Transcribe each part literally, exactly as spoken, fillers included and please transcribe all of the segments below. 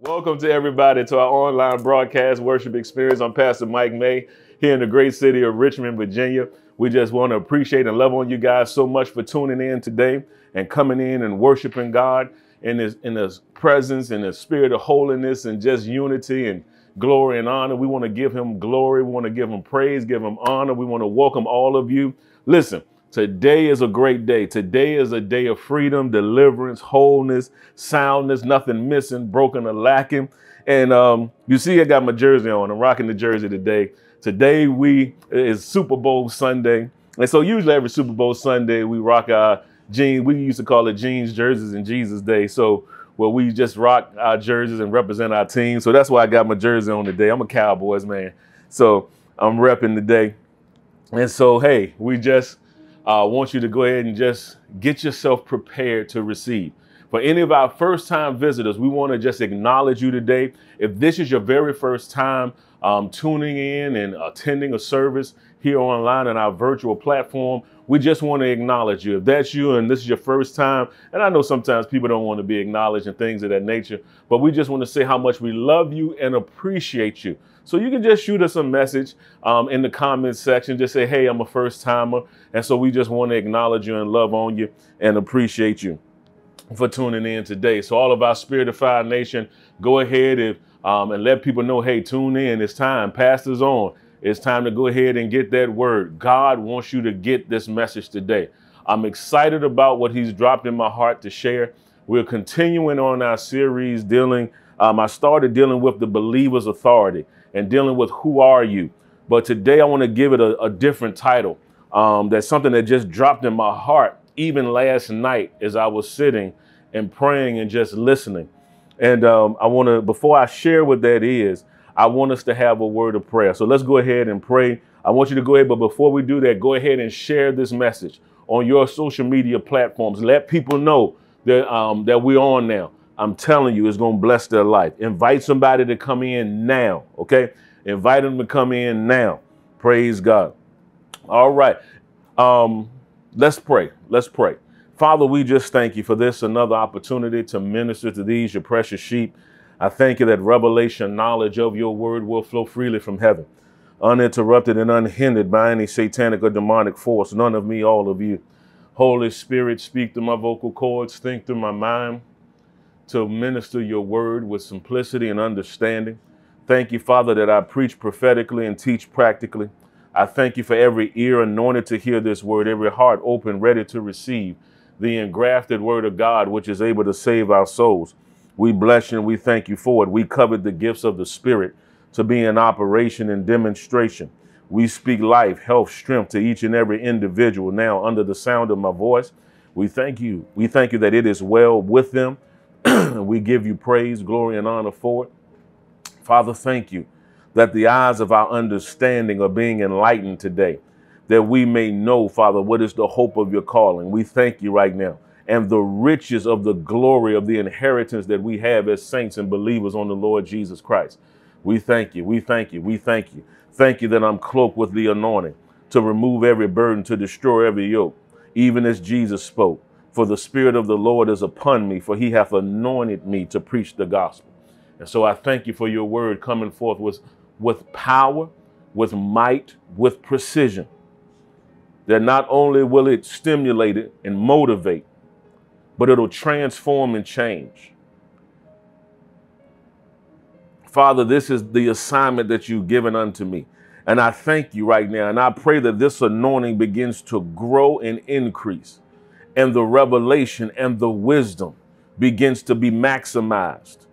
Welcome to everybody to our online broadcast worship experience. I'm Pastor Mike Maye here in the great city of Richmond, Virginia. We just want to appreciate and love on you guys so much for tuning in today and coming in and worshiping God in His, in His presence, in the spirit of holiness and just unity and glory and honor. We want to give Him glory. We want to give Him praise, give Him honor. We want to welcome all of you. Listen. Today is a great day. Today is a day of freedom, deliverance, wholeness, soundness, nothing missing, broken or lacking. And um, you see, I got my jersey on. I'm rocking the jersey today. Today we is Super Bowl Sunday. And so usually every Super Bowl Sunday, we rock our jeans. We used to call it jeans, jerseys, and Jesus Day. So where we just rock our jerseys and represent our team. So that's why I got my jersey on today. I'm a Cowboys man. So I'm repping today. And so, hey, we just... I uh, want you to go ahead and just get yourself prepared to receive. For any of our first-time visitors, we want to just acknowledge you today. If this is your very first time um, tuning in and attending a service here online on our virtual platform, we just want to acknowledge you. If that's you and this is your first time, and I know sometimes people don't want to be acknowledged and things of that nature, but we just want to say how much we love you and appreciate you. So you can just shoot us a message um, in the comments section. Just say, hey, I'm a first timer. And so we just want to acknowledge you and love on you and appreciate you for tuning in today. So all of our Spiritified Nation, go ahead and, um, and let people know, hey, tune in. It's time. Pastor's on. It's time to go ahead and get that word. God wants you to get this message today. I'm excited about what He's dropped in my heart to share. We're continuing on our series dealing. Um, I started dealing with the Believer's authority and dealing with who are you. But today I want to give it a, a different title. Um, that's something that just dropped in my heart even last night as I was sitting and praying and just listening. And um, I want to, before I share what that is, I want us to have a word of prayer. So let's go ahead and pray. I want you to go ahead, but before we do that, go ahead and share this message on your social media platforms. Let people know that, um, that we're on now. I'm telling you, it's going to bless their life. Invite somebody to come in now, okay? Invite them to come in now. Praise God. All right. Um, let's pray. Let's pray. Father, we just thank You for this, another opportunity to minister to these, Your precious sheep. I thank You that revelation, knowledge of Your word will flow freely from heaven, uninterrupted and unhindered by any satanic or demonic force. None of me, all of You. Holy Spirit, speak through my vocal cords, think through my mind, to minister Your word with simplicity and understanding. Thank You, Father, that I preach prophetically and teach practically. I thank You for every ear anointed to hear this word, every heart open, ready to receive the engrafted word of God, which is able to save our souls. We bless You and we thank You for it. We covet the gifts of the Spirit to be in operation and demonstration. We speak life, health, strength to each and every individual now under the sound of my voice. We thank You. We thank You that it is well with them. We give You praise, glory, and honor for it. Father, thank You that the eyes of our understanding are being enlightened today, that we may know, Father, what is the hope of Your calling. We thank You right now, and the riches of the glory of the inheritance that we have as saints and believers on the Lord Jesus Christ. We thank You, we thank You, we thank You. Thank You that I'm cloaked with the anointing to remove every burden, to destroy every yoke, even as Jesus spoke. For the Spirit of the Lord is upon me, for He hath anointed me to preach the gospel. And so I thank You for Your word coming forth with, with power, with might, with precision. That not only will it stimulate it and motivate, but it'll transform and change. Father, this is the assignment that You've given unto me. And I thank You right now. And I pray that this anointing begins to grow and increase, and the revelation and the wisdom begins to be maximized.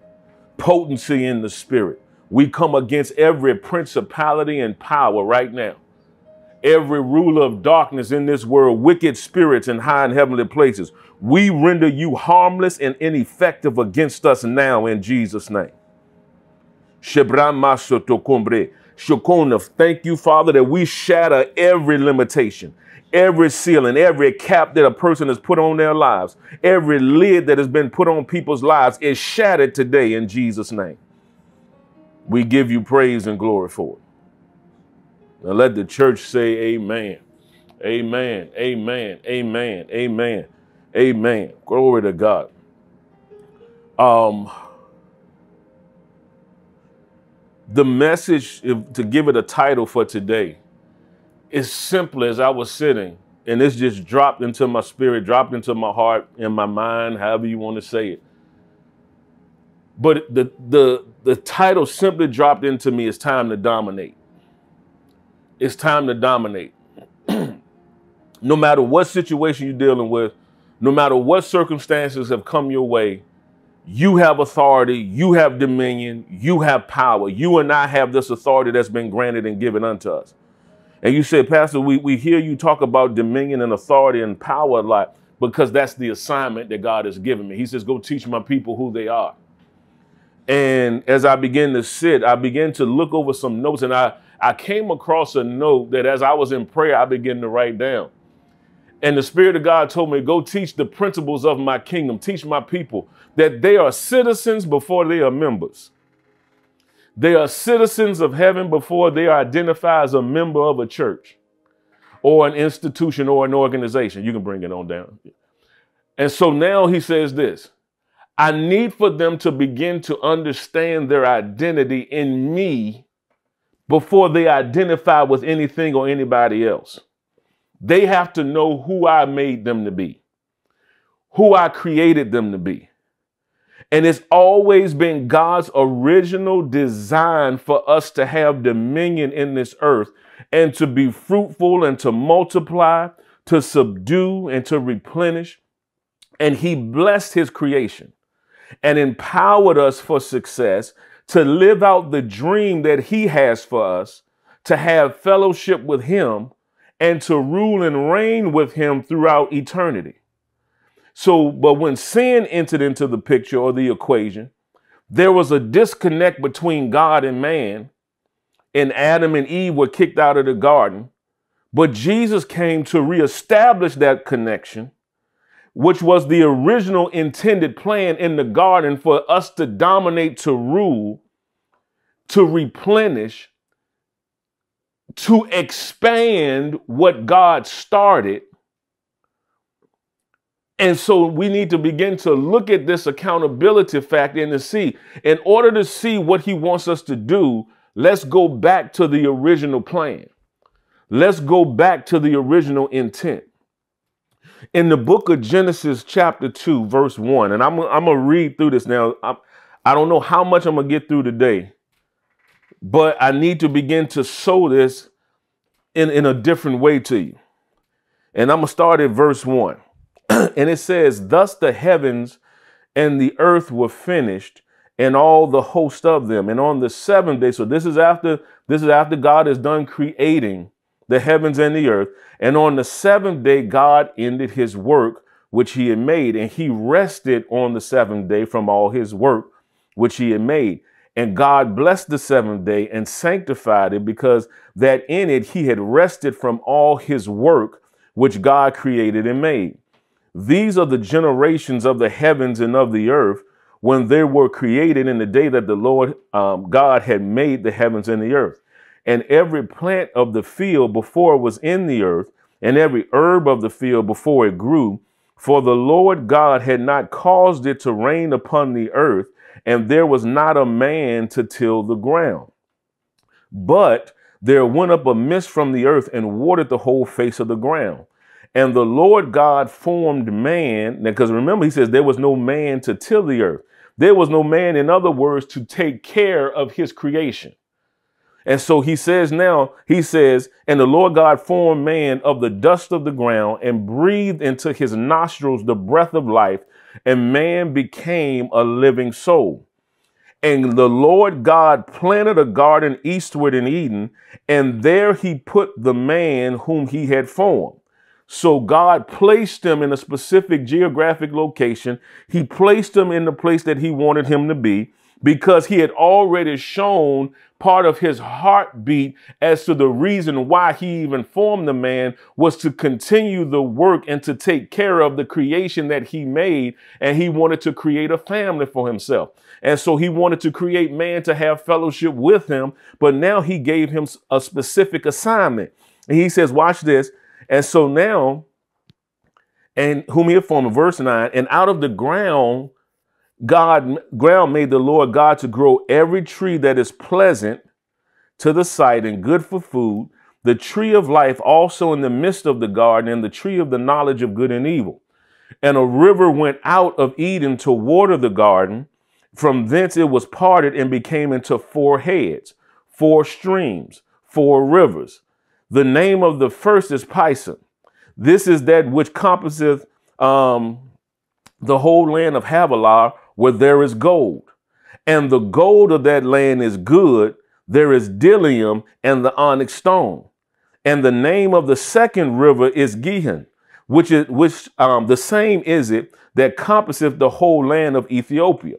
Potency in the Spirit. We come against every principality and power right now. Every ruler of darkness in this world, wicked spirits in high and heavenly places. We render you harmless and ineffective against us now in Jesus' name. Thank You, Father, that we shatter every limitation, every ceiling, every cap that a person has put on their lives, every lid that has been put on people's lives is shattered today in Jesus' name. We give You praise and glory for it. Now let the church say amen, amen, amen, amen, amen, amen. Glory to God. Um, The message, if, to give it a title for today, is simply as I was sitting, and it's just dropped into my spirit, dropped into my heart, in my mind, however you want to say it. But the, the, the title simply dropped into me, it's time to dominate. It's time to dominate. No matter what situation you're dealing with, no matter what circumstances have come your way, you have authority, you have dominion, you have power. You and I have this authority that's been granted and given unto us. And you say, Pastor, we, we hear you talk about dominion and authority and power a lot because that's the assignment that God has given me. He says, go teach my people who they are. And as I began to sit, I began to look over some notes, and I, I came across a note that as I was in prayer, I began to write down. And the Spirit of God told me, go teach the principles of my kingdom. Teach my people that they are citizens before they are members. They are citizens of heaven before they are identified as a member of a church or an institution or an organization. You can bring it on down. And so now he says this, I need for them to begin to understand their identity in me before they identify with anything or anybody else. They have to know who I made them to be, who I created them to be. And it's always been God's original design for us to have dominion in this earth and to be fruitful and to multiply, to subdue and to replenish. And he blessed his creation and empowered us for success to live out the dream that he has for us, to have fellowship with him, and to rule and reign with him throughout eternity. So, but when sin entered into the picture or the equation, there was a disconnect between God and man, and Adam and Eve were kicked out of the garden. But Jesus came to reestablish that connection, which was the original intended plan in the garden for us to dominate, to rule, to replenish, to expand what God started. And so we need to begin to look at this accountability factor and to see, in order to see what he wants us to do, let's go back to the original plan. Let's go back to the original intent. In the book of Genesis chapter two, verse one, and I'm, I'm going to read through this now. I'm, I don't know how much I'm going to get through today, but I need to begin to sow this in, in a different way to you. And I'm going to start at verse one. And it says, thus the heavens and the earth were finished, and all the host of them. And on the seventh day, so this is after, this is after God is done creating the heavens and the earth. And on the seventh day, God ended his work, which he had made. And he rested on the seventh day from all his work, which he had made. And God blessed the seventh day and sanctified it, because that in it he had rested from all his work, which God created and made. These are the generations of the heavens and of the earth when they were created in the day that the Lord um, God had made the heavens and the earth. And every plant of the field before it was in the earth, and every herb of the field before it grew, for the Lord God had not caused it to rain upon the earth, and there was not a man to till the ground. But there went up a mist from the earth and watered the whole face of the ground. And the Lord God formed man, because remember, he says there was no man to till the earth. There was no man, in other words, to take care of his creation. And so he says now, he says, and the Lord God formed man of the dust of the ground and breathed into his nostrils the breath of life, and man became a living soul. And the Lord God planted a garden eastward in Eden, and there he put the man whom he had formed. So God placed him in a specific geographic location. He placed him in the place that he wanted him to be, because he had already shown part of his heartbeat as to the reason why he even formed the man was to continue the work and to take care of the creation that he made. And he wanted to create a family for himself. And so he wanted to create man to have fellowship with him. But now he gave him a specific assignment. And he says, watch this. And so now, and whom he had formed, verse nine, and out of the ground God, ground made the Lord God to grow every tree that is pleasant to the sight and good for food, the tree of life also in the midst of the garden, and the tree of the knowledge of good and evil. And a river went out of Eden to water the garden. From thence it was parted and became into four heads, four streams, four rivers. The name of the first is Pison. This is that which compasseth um, the whole land of Havilah, where there is gold. And the gold of that land is good. There is Dilium and the onyx stone. And the name of the second river is Gihon, which is which um, the same is it that compasseth the whole land of Ethiopia.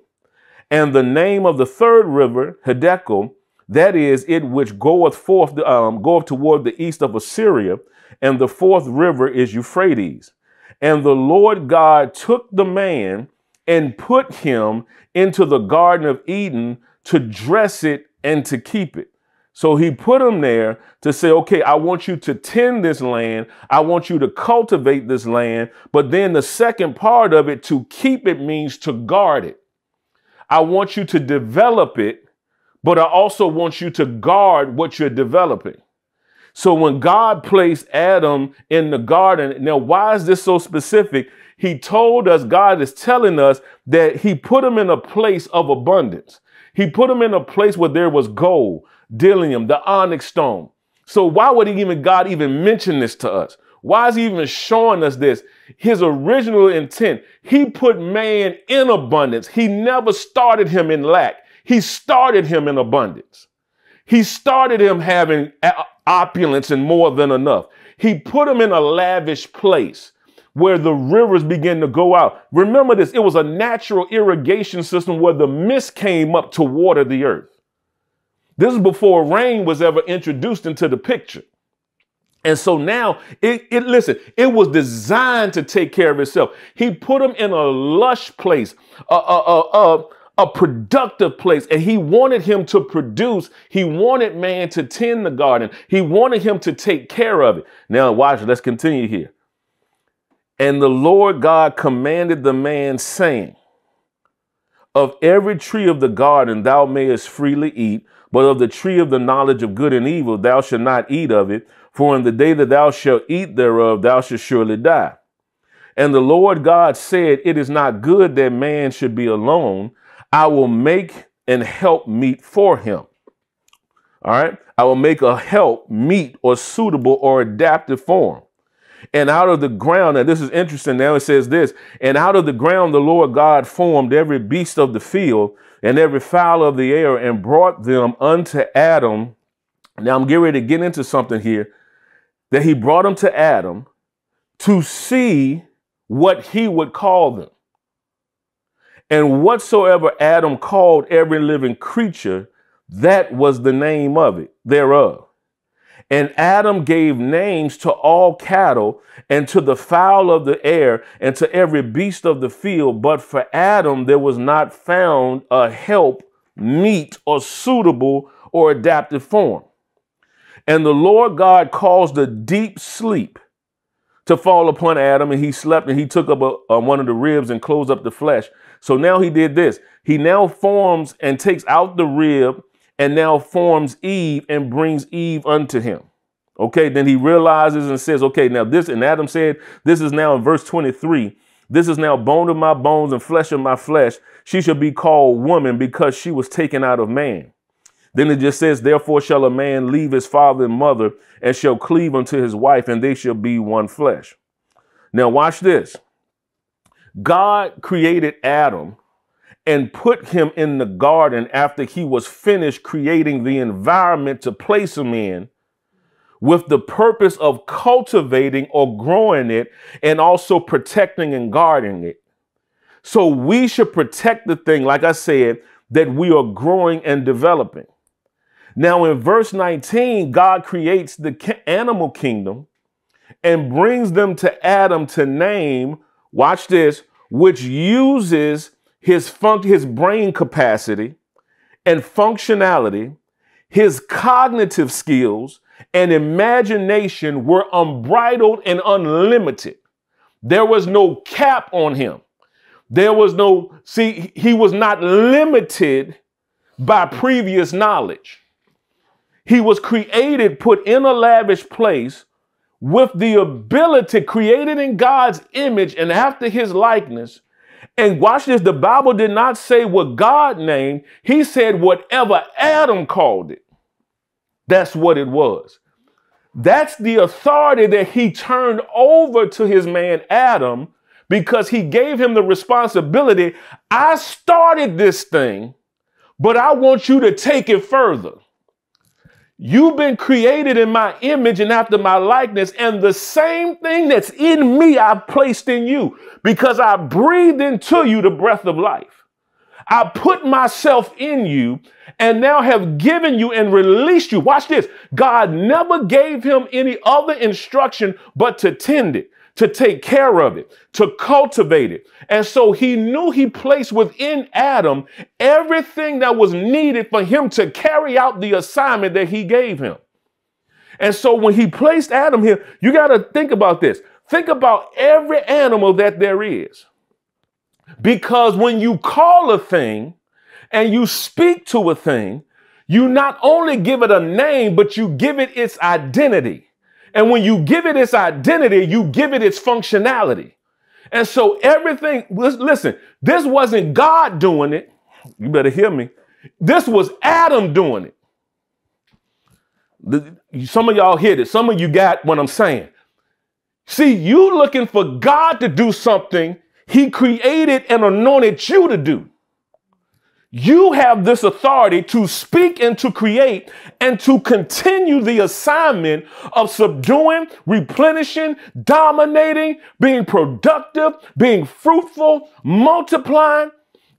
And the name of the third river, Hiddekel, that is it which goeth forth, um, goeth toward the east of Assyria. And the fourth river is Euphrates. And the Lord God took the man and put him into the Garden of Eden to dress it and to keep it. So he put him there to say, okay, I want you to tend this land. I want you to cultivate this land. But then the second part of it, to keep it, means to guard it. I want you to develop it, but I also want you to guard what you're developing. So when God placed Adam in the garden, now why is this so specific? He told us, God is telling us that he put him in a place of abundance. He put him in a place where there was gold, Dilium, the onyx stone. So why would he even, God even mention this to us? Why is he even showing us this? His original intent, he put man in abundance. He never started him in lack. He started him in abundance. He started him having opulence and more than enough. He put him in a lavish place where the rivers begin to go out. Remember this, it was a natural irrigation system where the mist came up to water the earth. This is before rain was ever introduced into the picture. And so now, it, it listen, it was designed to take care of itself. He put him in a lush place, a, a, a, a, a productive place, and he wanted him to produce. He wanted man to tend the garden. He wanted him to take care of it. Now watch, let's continue here. And the Lord God commanded the man, saying, of every tree of the garden thou mayest freely eat, but of the tree of the knowledge of good and evil thou shalt not eat of it, for in the day that thou shalt eat thereof, thou shalt surely die. And the Lord God said, it is not good that man should be alone. I will make an help meet for him. All right. I will make a help meet or suitable or adapted for him. And out of the ground, and this is interesting now, it says this, and out of the ground the Lord God formed every beast of the field and every fowl of the air and brought them unto Adam. Now I'm getting ready to get into something here, that he brought them to Adam to see what he would call them. And whatsoever Adam called every living creature, that was the name of it, thereof. And Adam gave names to all cattle and to the fowl of the air and to every beast of the field. But for Adam, there was not found a help meet or suitable or adapted for him. And the Lord God caused a deep sleep to fall upon Adam, and he slept, and he took up a, a, one of the ribs and closed up the flesh. So now he did this. He now forms and takes out the rib, and now forms Eve and brings Eve unto him. Okay, then he realizes and says, okay, now this, and Adam said, this is now in verse twenty-three. This is now bone of my bones and flesh of my flesh. She shall be called woman because she was taken out of man. Then it just says, therefore shall a man leave his father and mother and shall cleave unto his wife, and they shall be one flesh. Now watch this. God created Adam and put him in the garden after he was finished creating the environment to place him in, with the purpose of cultivating or growing it and also protecting and guarding it. So we should protect the thing, like I said, that we are growing and developing. Now in verse nineteen, God creates the animal kingdom and brings them to Adam to name, watch this, which uses his func- his brain capacity and functionality, his cognitive skills and imagination were unbridled and unlimited. There was no cap on him. There was no, see, he was not limited by previous knowledge. He was created, put in a lavish place with the ability, created in God's image and after his likeness. And watch this, the Bible did not say what God named. He said whatever Adam called it, that's what it was. That's the authority that he turned over to his man Adam, because he gave him the responsibility. I started this thing, but I want you to take it further. You've been created in my image and after my likeness, and the same thing that's in me, I placed in you, because I breathed into you the breath of life. I put myself in you and now have given you and released you. Watch this. God never gave him any other instruction but to tend it, to take care of it, to cultivate it. And so he knew he placed within Adam everything that was needed for him to carry out the assignment that he gave him. And so when he placed Adam here, you got to think about this. Think about every animal that there is. Because when you call a thing and you speak to a thing, you not only give it a name, but you give it its identity. And when you give it its identity, you give it its functionality. And so everything, listen, this wasn't God doing it. You better hear me. This was Adam doing it. Some of y'all hear this. Some of you got what I'm saying. See, you looking for God to do something he created and anointed you to do. You have this authority to speak and to create and to continue the assignment of subduing, replenishing, dominating, being productive, being fruitful, multiplying.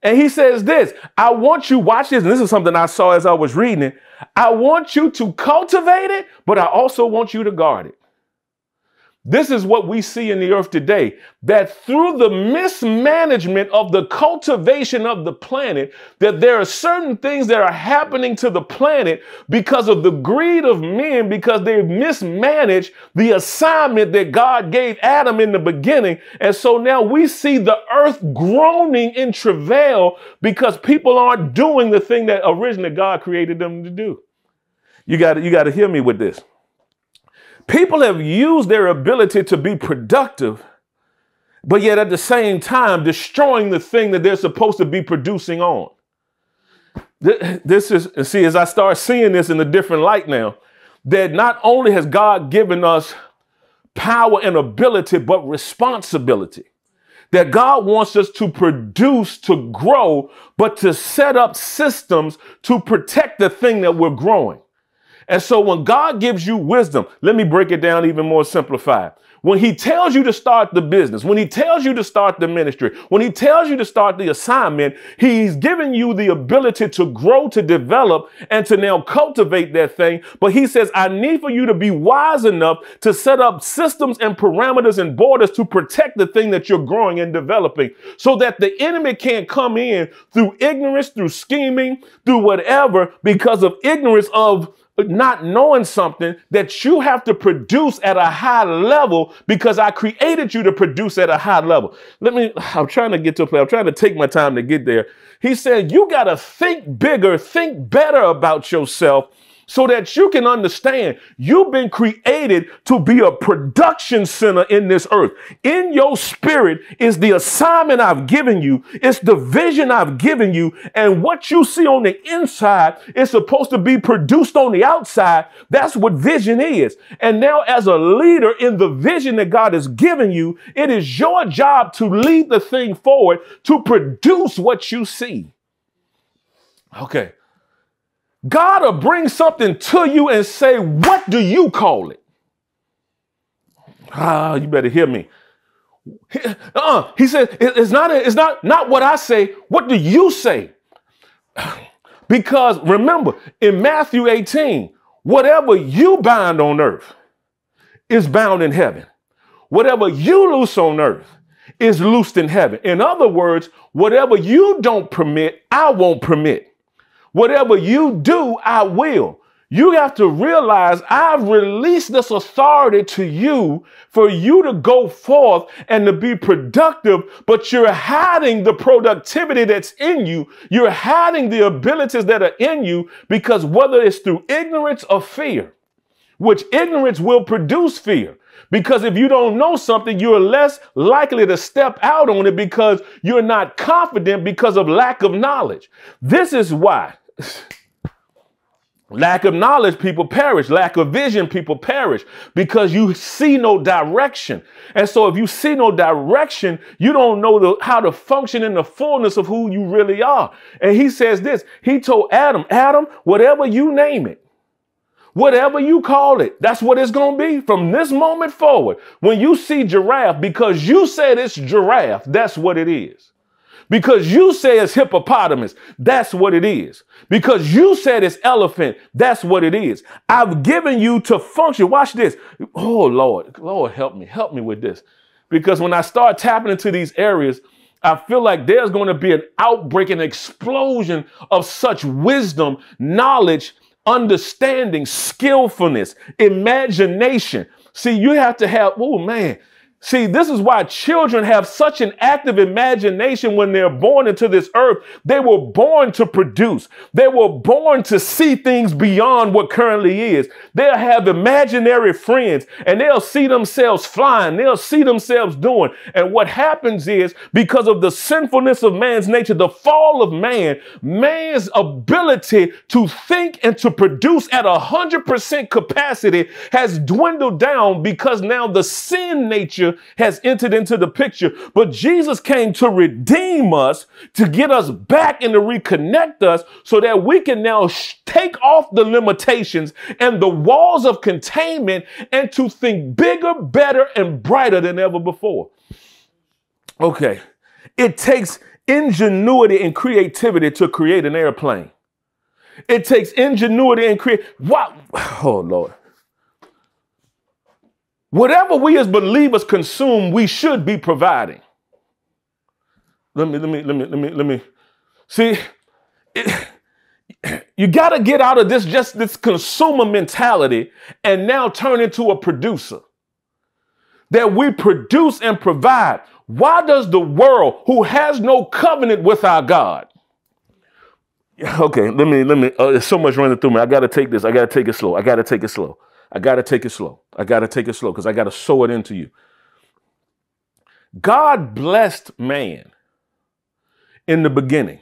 And he says this, I want you, watch this, and this is something I saw as I was reading it. I want you to cultivate it, but I also want you to guard it. This is what we see in the earth today, that through the mismanagement of the cultivation of the planet, that there are certain things that are happening to the planet because of the greed of men, because they've mismanaged the assignment that God gave Adam in the beginning. And so now we see the earth groaning in travail because people aren't doing the thing that originally God created them to do. You got to, you got to hear me with this. People have used their ability to be productive, but yet at the same time destroying the thing that they're supposed to be producing on. This is, see, as I start seeing this in a different light now, that not only has God given us power and ability, but responsibility. That God wants us to produce, to grow, but to set up systems to protect the thing that we're growing. And so when God gives you wisdom, let me break it down even more simplified. When he tells you to start the business, when he tells you to start the ministry, when he tells you to start the assignment, he's giving you the ability to grow, to develop, and to now cultivate that thing. But he says, I need for you to be wise enough to set up systems and parameters and borders to protect the thing that you're growing and developing, so that the enemy can't come in through ignorance, through scheming, through whatever, because of ignorance of not knowing something that you have to produce at a high level, because I created you to produce at a high level. Let me, I'm trying to get to a place. I'm trying to take my time to get there. He said, you got to think bigger, think better about yourself, so that you can understand you've been created to be a production center in this earth. In your spirit is the assignment I've given you. It's the vision I've given you. And what you see on the inside is supposed to be produced on the outside. That's what vision is. And now as a leader in the vision that God has given you, it is your job to lead the thing forward, to produce what you see. Okay. God will bring something to you and say, what do you call it? Ah, you better hear me. Uh-uh. He said, it's not, it's not, not what I say. What do you say? Because remember, in Matthew eighteen, whatever you bind on earth is bound in heaven. Whatever you loose on earth is loosed in heaven. In other words, whatever you don't permit, I won't permit. Whatever you do, I will. You have to realize I've released this authority to you for you to go forth and to be productive, but you're hiding the productivity that's in you. You're hiding the abilities that are in you, because whether it's through ignorance or fear, which ignorance will produce fear, because if you don't know something, you're less likely to step out on it because you're not confident because of lack of knowledge. This is why. Lack of knowledge, people perish. Lack of vision, people perish, because you see no direction. And so if you see no direction, you don't know the, how to function in the fullness of who you really are. And he says this, he told Adam, Adam, whatever you name it, whatever you call it, that's what it's going to be from this moment forward. When you see giraffe, because you said it's giraffe, that's what it is. Because you say it's hippopotamus, that's what it is. Because you said it's elephant, that's what it is. I've given you to function. Watch this. Oh, Lord, Lord, help me. Help me with this. Because when I start tapping into these areas, I feel like there's going to be an outbreak, an explosion of such wisdom, knowledge, understanding, skillfulness, imagination. See, you have to have, oh, man. See, this is why children have such an active imagination when they're born into this earth. They were born to produce. They were born to see things beyond what currently is. They'll have imaginary friends, and they'll see themselves flying. They'll see themselves doing. And what happens is, because of the sinfulness of man's nature, the fall of man, man's ability to think and to produce at one hundred percent capacity has dwindled down, because now the sin nature has entered into the picture. But Jesus came to redeem us, to get us back and to reconnect us, so that we can now take off the limitations and the walls of containment and to think bigger, better, and brighter than ever before. Okay. It takes ingenuity and creativity to create an airplane. It takes ingenuity and create. Wow. Oh, Lord. Whatever we as believers consume, we should be providing. Let me, let me, let me, let me, let me. See, it, you got to get out of this, just this consumer mentality, and now turn into a producer. That we produce and provide. Why does the world, who has no covenant with our God? Okay, let me, let me, uh, there's so much running through me. I got to take this. I got to take it slow. I got to take it slow. I got to take it slow. I got to take it slow because I got to sow it into you. God blessed man in the beginning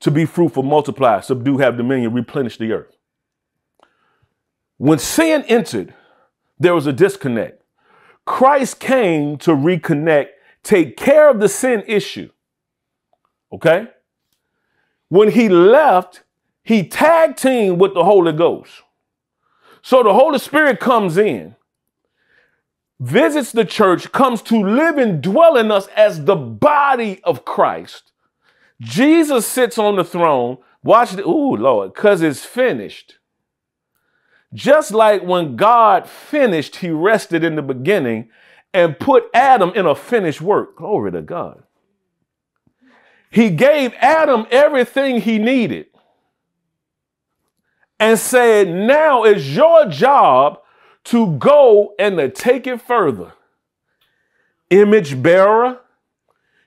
to be fruitful, multiply, subdue, have dominion, replenish the earth. When sin entered, there was a disconnect. Christ came to reconnect, take care of the sin issue. Okay? When he left, he tag teamed with the Holy Ghost. So the Holy Spirit comes in, visits the church, comes to live and dwell in us as the body of Christ. Jesus sits on the throne. Watch the, ooh, Lord, because it's finished. Just like when God finished, he rested in the beginning and put Adam in a finished work. Glory to God. He gave Adam everything he needed. And said, now it's your job to go and to take it further. Image bearer,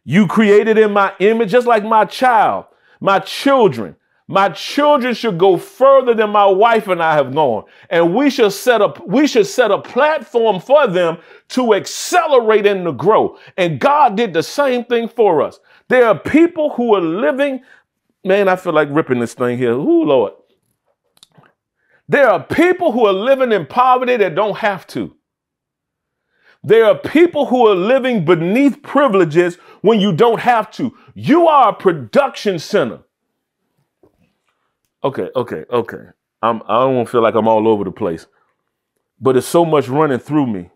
you created in my image, just like my child, my children. My children should go further than my wife and I have gone. And we should set up, we should set a platform for them to accelerate and to grow. And God did the same thing for us. There are people who are living, man, I feel like ripping this thing here. Ooh, Lord. There are people who are living in poverty that don't have to. There are people who are living beneath privileges when you don't have to. You are a production center. Okay, okay, okay. I'm, I don't feel like I'm all over the place, but there's so much running through me.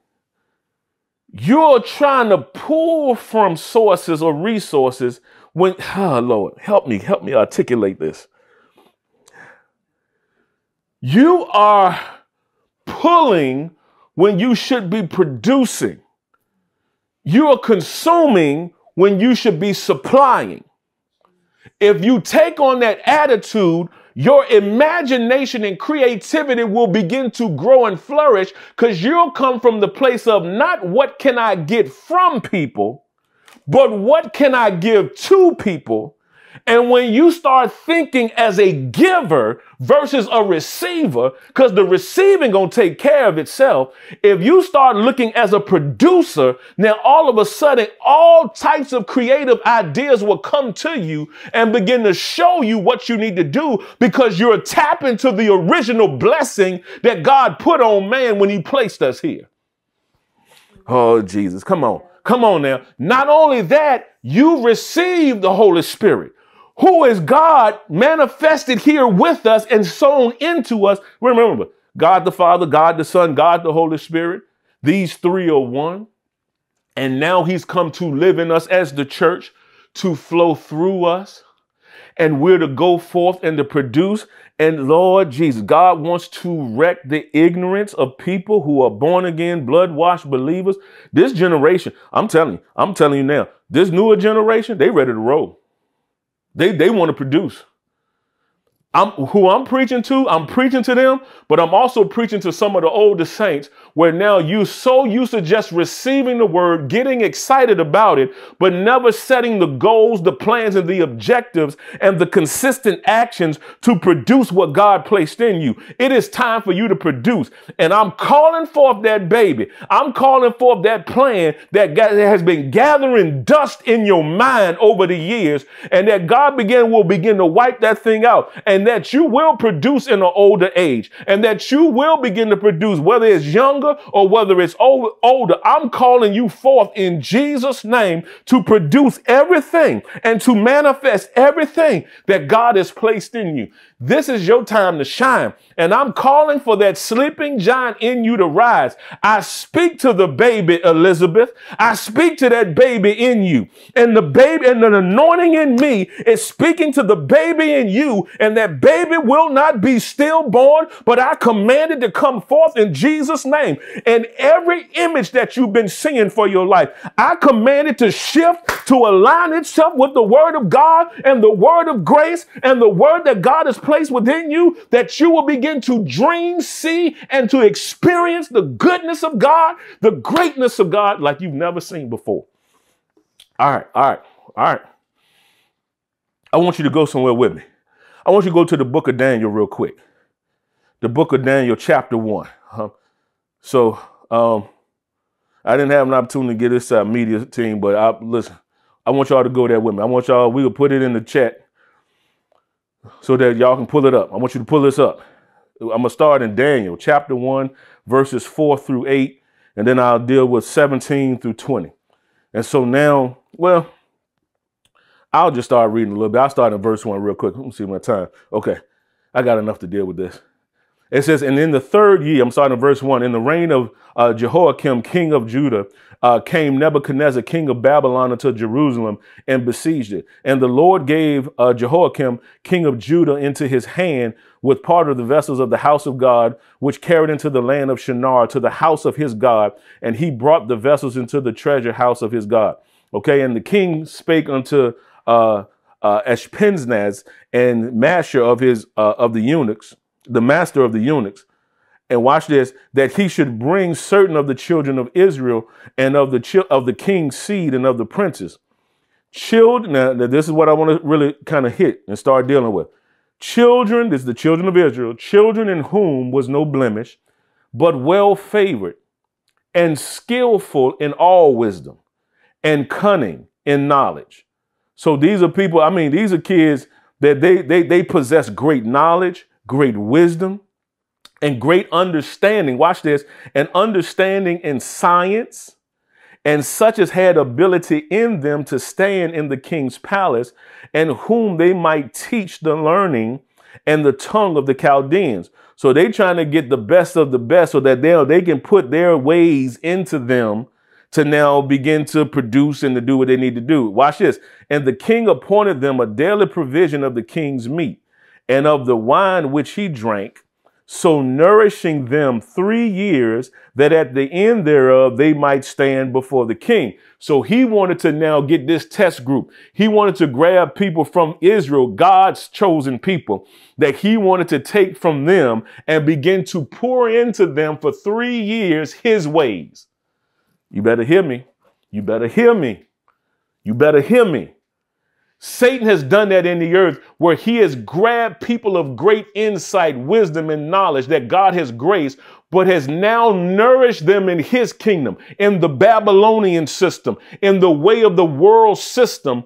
You're trying to pull from sources or resources when, oh Lord, help me, help me articulate this. You are pulling when you should be producing. You are consuming when you should be supplying. If you take on that attitude, your imagination and creativity will begin to grow and flourish, because you'll come from the place of not what can I get from people, but what can I give to people? And when you start thinking as a giver versus a receiver, because the receiving gonna take care of itself, if you start looking as a producer, now all of a sudden all types of creative ideas will come to you and begin to show you what you need to do, because you're tapping to the original blessing that God put on man when he placed us here. Oh, Jesus, come on. Come on now. Not only that, you receive the Holy Spirit, who is God manifested here with us and sown into us. Remember, God the Father, God the Son, God the Holy Spirit. These three are one. And now he's come to live in us as the church, to flow through us. And we're to go forth and to produce. And Lord Jesus, God wants to wreck the ignorance of people who are born again, blood-washed believers. This generation, I'm telling you, I'm telling you now, this newer generation, they ready to roll. They, they want to produce. I'm, who I'm preaching to, I'm preaching to them, but I'm also preaching to some of the older saints where now you're so used to just receiving the word, getting excited about it, but never setting the goals, the plans, and the objectives and the consistent actions to produce what God placed in you. It is time for you to produce. And I'm calling forth that baby. I'm calling forth that plan that has been gathering dust in your mind over the years, and that God began will begin to wipe that thing out, and that you will produce in an older age, and that you will begin to produce, whether it's younger or whether it's old, older. I'm calling you forth in Jesus' name to produce everything and to manifest everything that God has placed in you. This is your time to shine. And I'm calling for that sleeping giant in you to rise. I speak to the baby, Elizabeth. I speak to that baby in you. And the baby and the anointing in me is speaking to the baby in you. And that baby will not be stillborn, but I command it to come forth in Jesus' name. And every image that you've been seeing for your life, I command it to shift, to align itself with the word of God and the word of grace and the word that God has place within you, that you will begin to dream, see, and to experience the goodness of God, the greatness of God, like you've never seen before. All right, all right, all right. I want you to go somewhere with me. I want you to go to the book of Daniel real quick. The book of Daniel, chapter one. Um, so um, I didn't have an opportunity to get this uh, media team, but I, listen, I want y'all to go there with me. I want y'all, we will put it in the chat, so that y'all can pull it up. I want you to pull this up. I'm going to start in Daniel chapter one, verses four through eight, and then I'll deal with seventeen through twenty. And so now, well, I'll just start reading a little bit. I'll start in verse one real quick. Let me see my time. Okay, I got enough to deal with this. It says, and in the third year, I'm starting in verse one, in the reign of uh, Jehoiakim, king of Judah, uh, came Nebuchadnezzar, king of Babylon, unto Jerusalem and besieged it. And the Lord gave uh, Jehoiakim, king of Judah, into his hand with part of the vessels of the house of God, which carried into the land of Shinar to the house of his God. And he brought the vessels into the treasure house of his God. Okay, and the king spake unto uh, uh, Eshpenaz and Masher of his uh, of the eunuchs, the master of the eunuchs, and watch this, that he should bring certain of the children of Israel and of the chi of the king's seed and of the princes. Children, now this is what I want to really kind of hit and start dealing with. Children, this is the children of Israel, children in whom was no blemish, but well favored and skillful in all wisdom and cunning in knowledge. So these are people, I mean, these are kids that they, they, they possess great knowledge, great wisdom, and great understanding. Watch this, and understanding in science, and such as had ability in them to stand in the king's palace, and whom they might teach the learning and the tongue of the Chaldeans. So they trying to get the best of the best so that they, they can put their ways into them to now begin to produce and to do what they need to do. Watch this. And the king appointed them a daily provision of the king's meat, and of the wine which he drank, so nourishing them three years, that at the end thereof they might stand before the king. So he wanted to now get this test group. He wanted to grab people from Israel, God's chosen people, that he wanted to take from them and begin to pour into them for three years his ways. You better hear me. You better hear me. You better hear me. Satan has done that in the earth, where he has grabbed people of great insight, wisdom, and knowledge that God has graced, but has now nourished them in his kingdom, in the Babylonian system, in the way of the world system.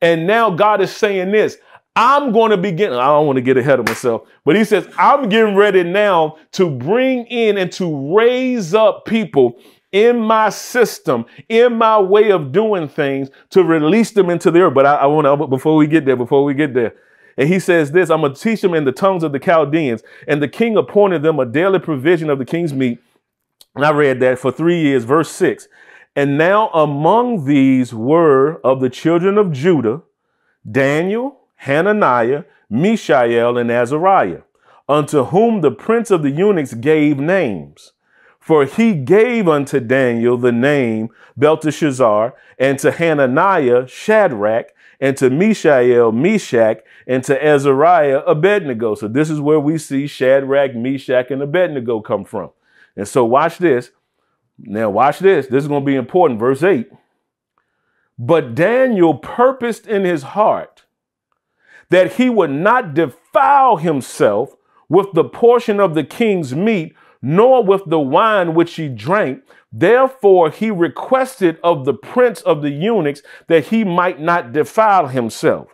And now God is saying this, I'm going to begin. I don't want to get ahead of myself, but he says, I'm getting ready now to bring in and to raise up people in my system, in my way of doing things, to release them into the earth. But I, I want to, before we get there, before we get there. And he says this, I'm going to teach them in the tongues of the Chaldeans. And the king appointed them a daily provision of the king's meat. And I read that for three years, verse six. And now among these were of the children of Judah, Daniel, Hananiah, Mishael, and Azariah, unto whom the prince of the eunuchs gave names. For he gave unto Daniel the name Belteshazzar, and to Hananiah Shadrach, and to Mishael Meshach, and to Azariah Abednego. So this is where we see Shadrach, Meshach, and Abednego come from. And so watch this. Now watch this. This is going to be important. Verse eight. But Daniel purposed in his heart that he would not defile himself with the portion of the king's meat, nor with the wine which he drank. Therefore, he requested of the prince of the eunuchs that he might not defile himself.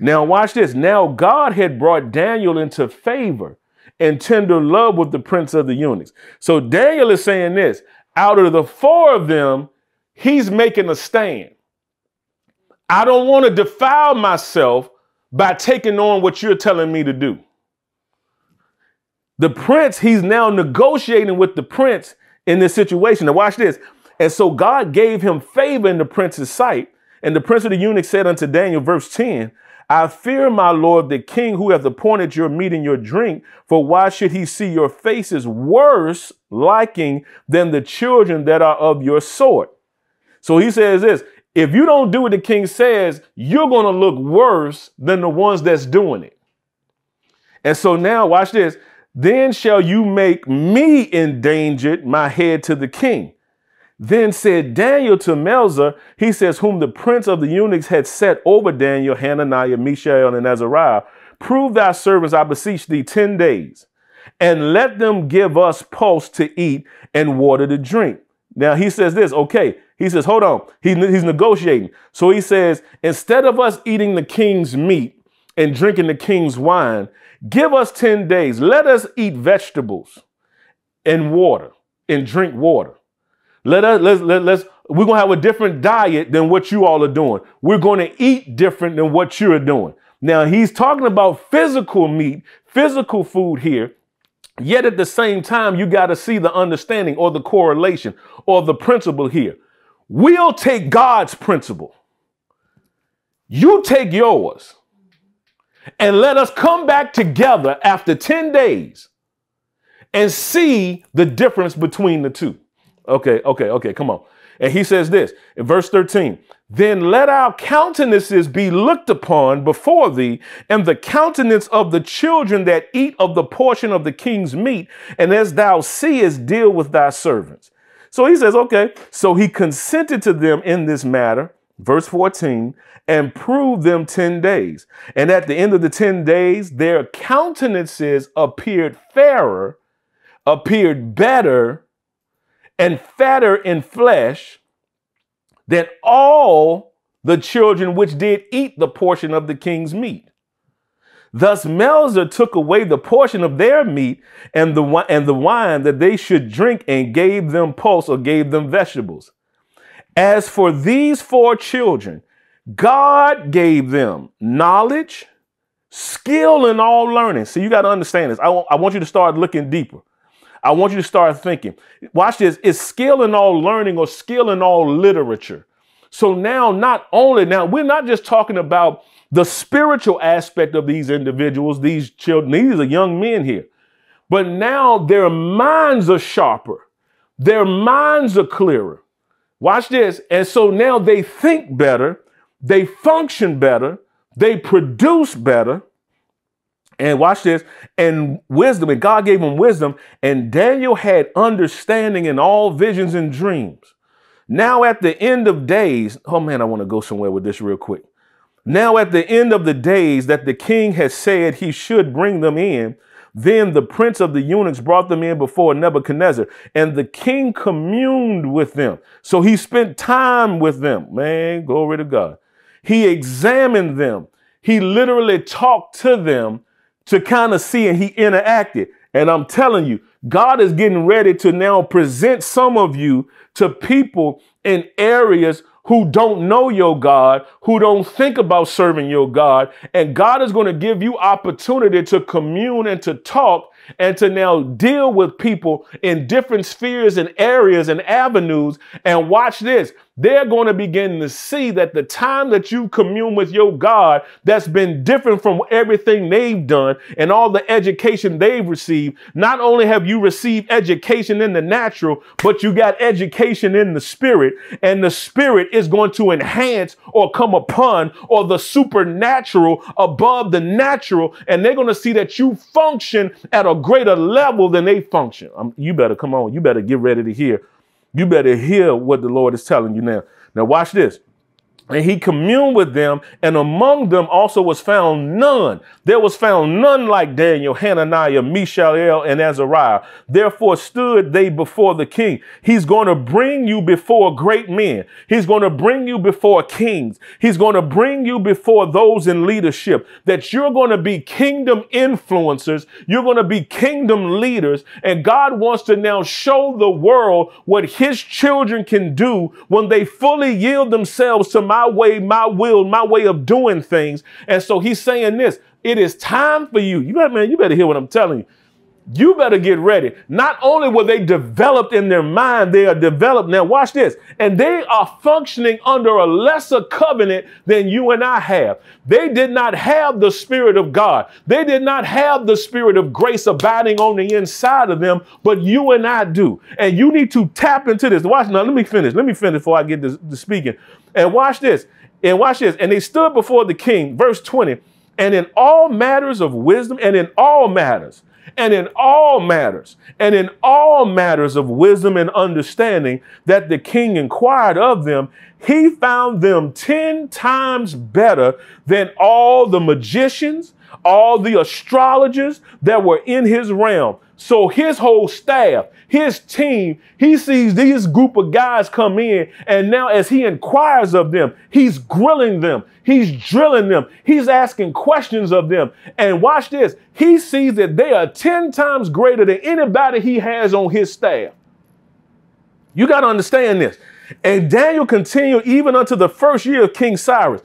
Now, watch this. Now, God had brought Daniel into favor and tender love with the prince of the eunuchs. So Daniel is saying this, out of the four of them, he's making a stand. I don't want to defile myself by taking on what you're telling me to do. The prince, he's now negotiating with the prince in this situation. Now watch this. And so God gave him favor in the prince's sight. And the prince of the eunuchs said unto Daniel, verse ten, I fear my lord, the king, who hath appointed your meat and your drink. For why should he see your faces worse liking than the children that are of your sort? So he says this, if you don't do what the king says, you're going to look worse than the ones that's doing it. And so now watch this. Then shall you make me endangered, my head to the king. Then said Daniel to Melzer, he says, whom the prince of the eunuchs had set over Daniel, Hananiah, Mishael, and Azariah, prove thy servants, I beseech thee, ten days, and let them give us pulse to eat and water to drink. Now he says this, okay, he says, hold on, he, he's negotiating. So he says, instead of us eating the king's meat and drinking the king's wine, give us ten days. Let us eat vegetables and water and drink water. Let us, let's, let, let's, we're going to have a different diet than what you all are doing. We're going to eat different than what you're doing. Now he's talking about physical meat, physical food here. Yet at the same time, you got to see the understanding or the correlation or the principle here. We'll take God's principle. You take yours. And let us come back together after ten days and see the difference between the two. Okay, okay, okay, come on. And he says this in verse thirteen, then let our countenances be looked upon before thee, and the countenance of the children that eat of the portion of the king's meat, and as thou seest, deal with thy servants. So he says, okay, so he consented to them in this matter. Verse fourteen, and prove them ten days. And at the end of the ten days, their countenances appeared fairer, appeared better, and fatter in flesh than all the children which did eat the portion of the king's meat. Thus Melzer took away the portion of their meat and the, and the wine that they should drink, and gave them pulse, or gave them vegetables. As for these four children, God gave them knowledge, skill, and all learning. So you got to understand this. I want, I want you to start looking deeper. I want you to start thinking. Watch this. It's skill in all learning, or skill in all literature. So now, not only now, we're not just talking about the spiritual aspect of these individuals, these children. These are young men here. But now their minds are sharper. Their minds are clearer. Watch this. And so now they think better. They function better. They produce better. And watch this. And wisdom. And God gave him wisdom. And Daniel had understanding in all visions and dreams. Now at the end of days. Oh, man, I want to go somewhere with this real quick. Now at the end of the days that the king has said he should bring them in, then the prince of the eunuchs brought them in before Nebuchadnezzar, and the king communed with them. So he spent time with them. Man, glory to God. He examined them. He literally talked to them to kind of see, and he interacted. And I'm telling you, God is getting ready to now present some of you to people in areas who don't know your God, who don't think about serving your God. And God is going to give you opportunity to commune and to talk and to now deal with people in different spheres and areas and avenues. And watch this. They're going to begin to see that the time that you commune with your God, that's been different from everything they've done and all the education they've received. Not only have you received education in the natural, but you got education in the spirit, and the spirit is going to enhance or come upon or the supernatural above the natural. And they're going to see that you function at a greater level than they function. Um, you better come on. You better get ready to hear. You better hear what the Lord is telling you now. Now watch this. And he communed with them, and among them also was found none. There was found none like Daniel, Hananiah, Mishael, and Azariah. Therefore stood they before the king. He's going to bring you before great men. He's going to bring you before kings. He's going to bring you before those in leadership, that you're going to be kingdom influencers. You're going to be kingdom leaders. And God wants to now show the world what his children can do when they fully yield themselves to my My way, my will, my way of doing things. And so he's saying this, it is time for you. You better, man, you better hear what I'm telling you. You better get ready. Not only were they developed in their mind, they are developed. Now watch this. And they are functioning under a lesser covenant than you and I have. They did not have the Spirit of God. They did not have the Spirit of grace abiding on the inside of them, but you and I do. And you need to tap into this. Watch now. Let me finish. Let me finish before I get to, to speaking. And watch this. And watch this. And they stood before the king, verse twenty, and in all matters of wisdom and in all matters. And in all matters, and in all matters of wisdom and understanding that the king inquired of them, he found them ten times better than all the magicians, all the astrologers that were in his realm. So his whole staff, his team, he sees these group of guys come in, and now as he inquires of them, he's grilling them. He's drilling them. He's asking questions of them. And watch this. He sees that they are ten times greater than anybody he has on his staff. You got to understand this. And Daniel continued even unto the first year of King Cyrus.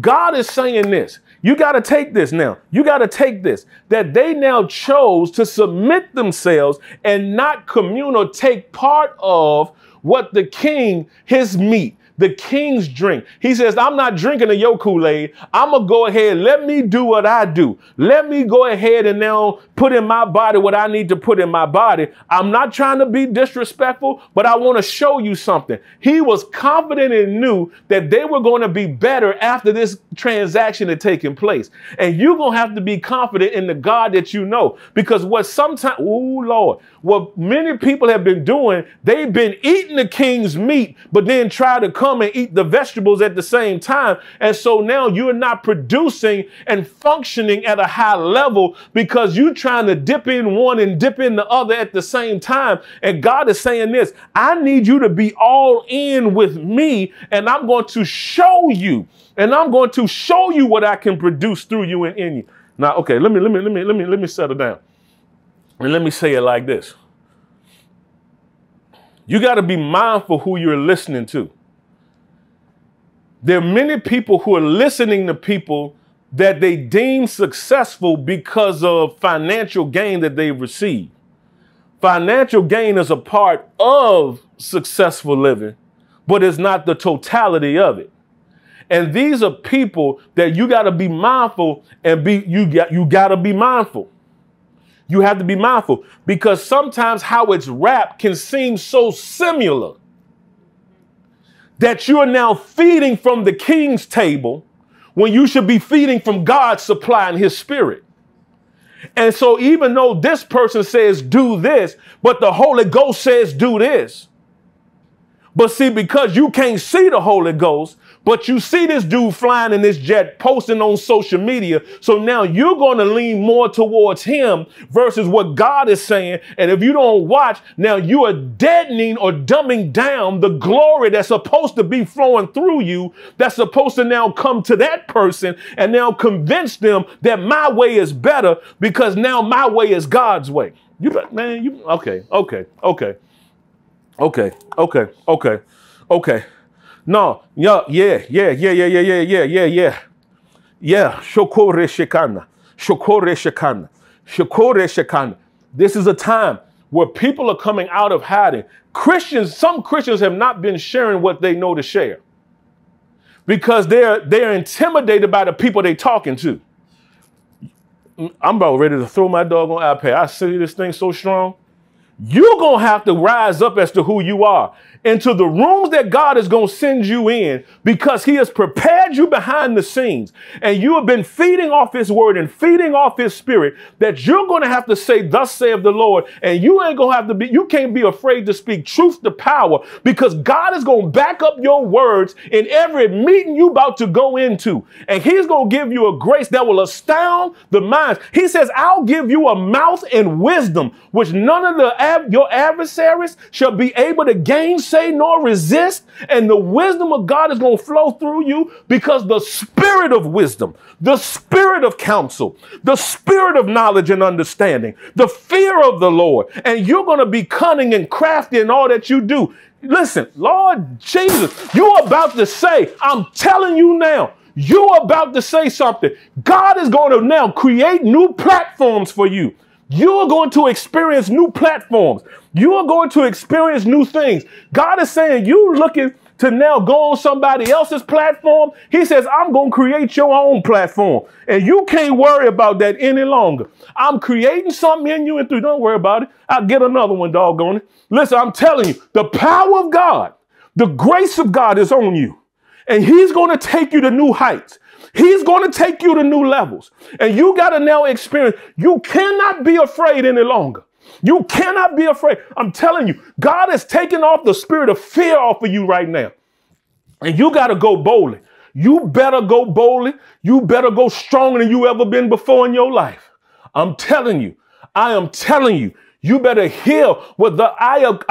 God is saying this. You got to take this now. You got to take this, that they now chose to submit themselves and not commune or take part of what the king, his meat, the king's drink. He says, I'm not drinking of your Kool-Aid. I'm going to go ahead. Let me do what I do. Let me go ahead and now put in my body what I need to put in my body. I'm not trying to be disrespectful, but I want to show you something. He was confident and knew that they were going to be better after this transaction had taken place. And you're going to have to be confident in the God that you know, because what sometimes, oh Lord, what many people have been doing, they've been eating the king's meat, but then try to come and eat the vegetables at the same time. And so now you're not producing and functioning at a high level because you're trying to dip in one and dip in the other at the same time. And God is saying this, I need you to be all in with me, and I'm going to show you, and I'm going to show you what I can produce through you and in you. Now, okay, let me, let me, let me, let me, let me settle down. And let me say it like this. You got to be mindful who you're listening to. There are many people who are listening to people that they deem successful because of financial gain that they've received. Financial gain is a part of successful living, but it's not the totality of it. And these are people that you got to be mindful and be you got you got to be mindful. You have to be mindful because sometimes how it's wrapped can seem so similar that you are now feeding from the king's table when you should be feeding from God's supply and his spirit. And so even though this person says do this, but the Holy Ghost says do this. But see, because you can't see the Holy Ghost, but you see this dude flying in this jet posting on social media. So now you're going to lean more towards him versus what God is saying. And if you don't watch, now you are deadening or dumbing down the glory that's supposed to be flowing through you. That's supposed to now come to that person and now convince them that my way is better because now my way is God's way. You bet, man, you OK, OK, OK, OK, OK, OK, OK. No, yeah, yeah, yeah, yeah, yeah, yeah, yeah, yeah, yeah, yeah. Yeah, Shokore Shekana, Shokore Shekana, Shokore Shekana. This is a time where people are coming out of hiding. Christians, some Christians have not been sharing what they know to share because they're, they're intimidated by the people they're talking to. I'm about ready to throw my dog on iPad. I see this thing so strong. You're going to have to rise up as to who you are into the rooms that God is going to send you in because he has prepared you behind the scenes and you have been feeding off his word and feeding off his spirit that you're going to have to say, thus saith the Lord. And you ain't going to have to be, you can't be afraid to speak truth to power because God is going to back up your words in every meeting you about to go into. And he's going to give you a grace that will astound the minds. He says, I'll give you a mouth and wisdom, which none of the your adversaries shall be able to gainsay nor resist, and the wisdom of God is going to flow through you because the spirit of wisdom, the spirit of counsel, the spirit of knowledge and understanding, the fear of the Lord, and you're going to be cunning and crafty in all that you do. Listen, Lord Jesus, you're about to say, I'm telling you now, you're about to say something. God is going to now create new platforms for you. You are going to experience new platforms. You are going to experience new things. God is saying you looking to now go on somebody else's platform. He says, I'm going to create your own platform and you can't worry about that any longer. I'm creating something in you and through. Don't worry about it. I'll get another one, doggone it. Listen, I'm telling you, the power of God, the grace of God is on you and he's going to take you to new heights. He's going to take you to new levels and you got to now experience. You cannot be afraid any longer. You cannot be afraid. I'm telling you, God is taking off the spirit of fear off of you right now. And you got to go boldly. You better go boldly. You better go stronger than you ever been before in your life. I'm telling you, I am telling you. You better hear what the eye of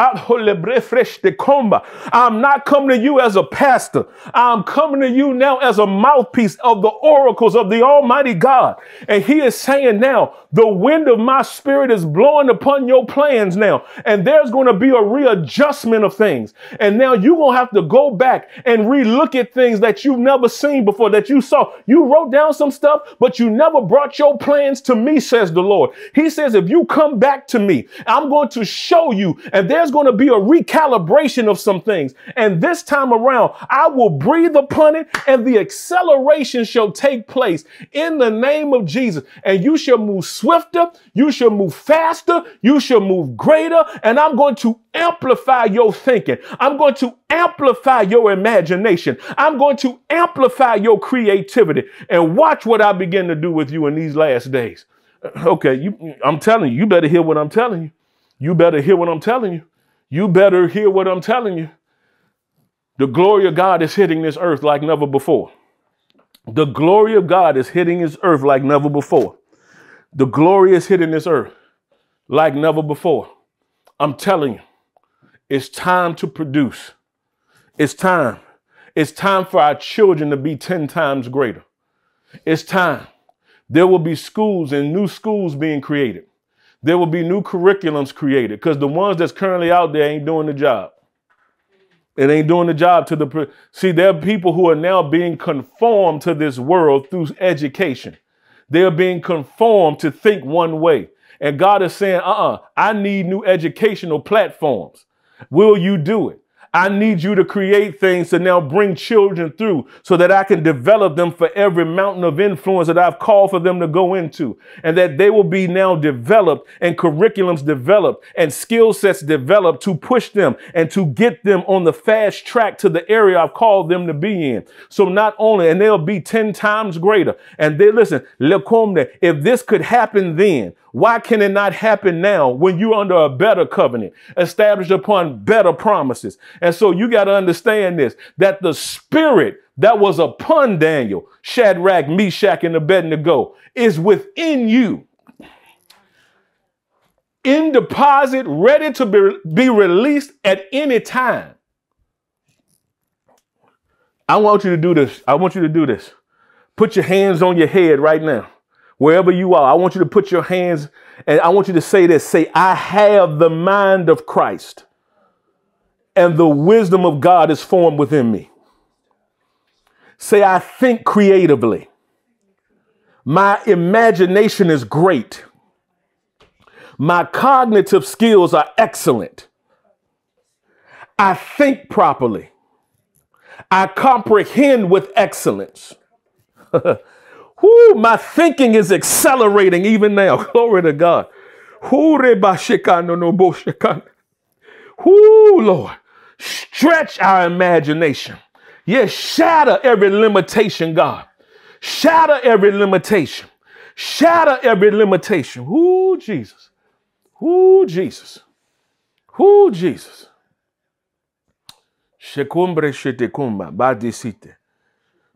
I'm not coming to you as a pastor. I'm coming to you now as a mouthpiece of the oracles of the Almighty God. And he is saying now, the wind of my spirit is blowing upon your plans now. And there's going to be a readjustment of things. And now you're going to have to go back and relook at things that you've never seen before, that you saw. You wrote down some stuff, but you never brought your plans to me, says the Lord. He says, if you come back to me, I'm going to show you, and there's going to be a recalibration of some things. And this time around, I will breathe upon it, and the acceleration shall take place in the name of Jesus. And you shall move swifter, you shall move faster, you shall move greater, and I'm going to amplify your thinking. I'm going to amplify your imagination. I'm going to amplify your creativity. And watch what I begin to do with you in these last days. Okay, you, I'm telling you, you better hear what I'm telling you. You better hear what I'm telling you. You better hear what I'm telling you. The glory of God is hitting this earth like never before. The glory of God is hitting this earth like never before. The glory is hitting this earth like never before. I'm telling you, it's time to produce. It's time. It's time for our children to be ten times greater. It's time. There will be schools and new schools being created. There will be new curriculums created because the ones that's currently out there ain't doing the job. It ain't doing the job to the... See, there are people who are now being conformed to this world through education. They're being conformed to think one way. And God is saying, uh-uh, I need new educational platforms. Will you do it? I need you to create things to now bring children through so that I can develop them for every mountain of influence that I've called for them to go into, and that they will be now developed and curriculums developed and skill sets developed to push them and to get them on the fast track to the area I've called them to be in. So not only, and they'll be ten times greater. And they listen, if this could happen then, why can it not happen now when you're under a better covenant established upon better promises? And so you got to understand this, that the spirit that was upon Daniel, Shadrach, Meshach, and Abednego is within you, in deposit, ready to be, be released at any time. I want you to do this. I want you to do this. Put your hands on your head right now. Wherever you are, I want you to put your hands, and I want you to say this. Say, I have the mind of Christ, and the wisdom of God is formed within me. Say, I think creatively. My imagination is great. My cognitive skills are excellent. I think properly. I comprehend with excellence. Whoo, my thinking is accelerating even now. Glory to God. Whoo, Lord. Stretch our imagination. Yes, shatter every limitation, God. Shatter every limitation. Shatter every limitation. Whoo, Jesus. Whoo, Jesus. Whoo, Jesus. Shekumbre shetekumba badisite.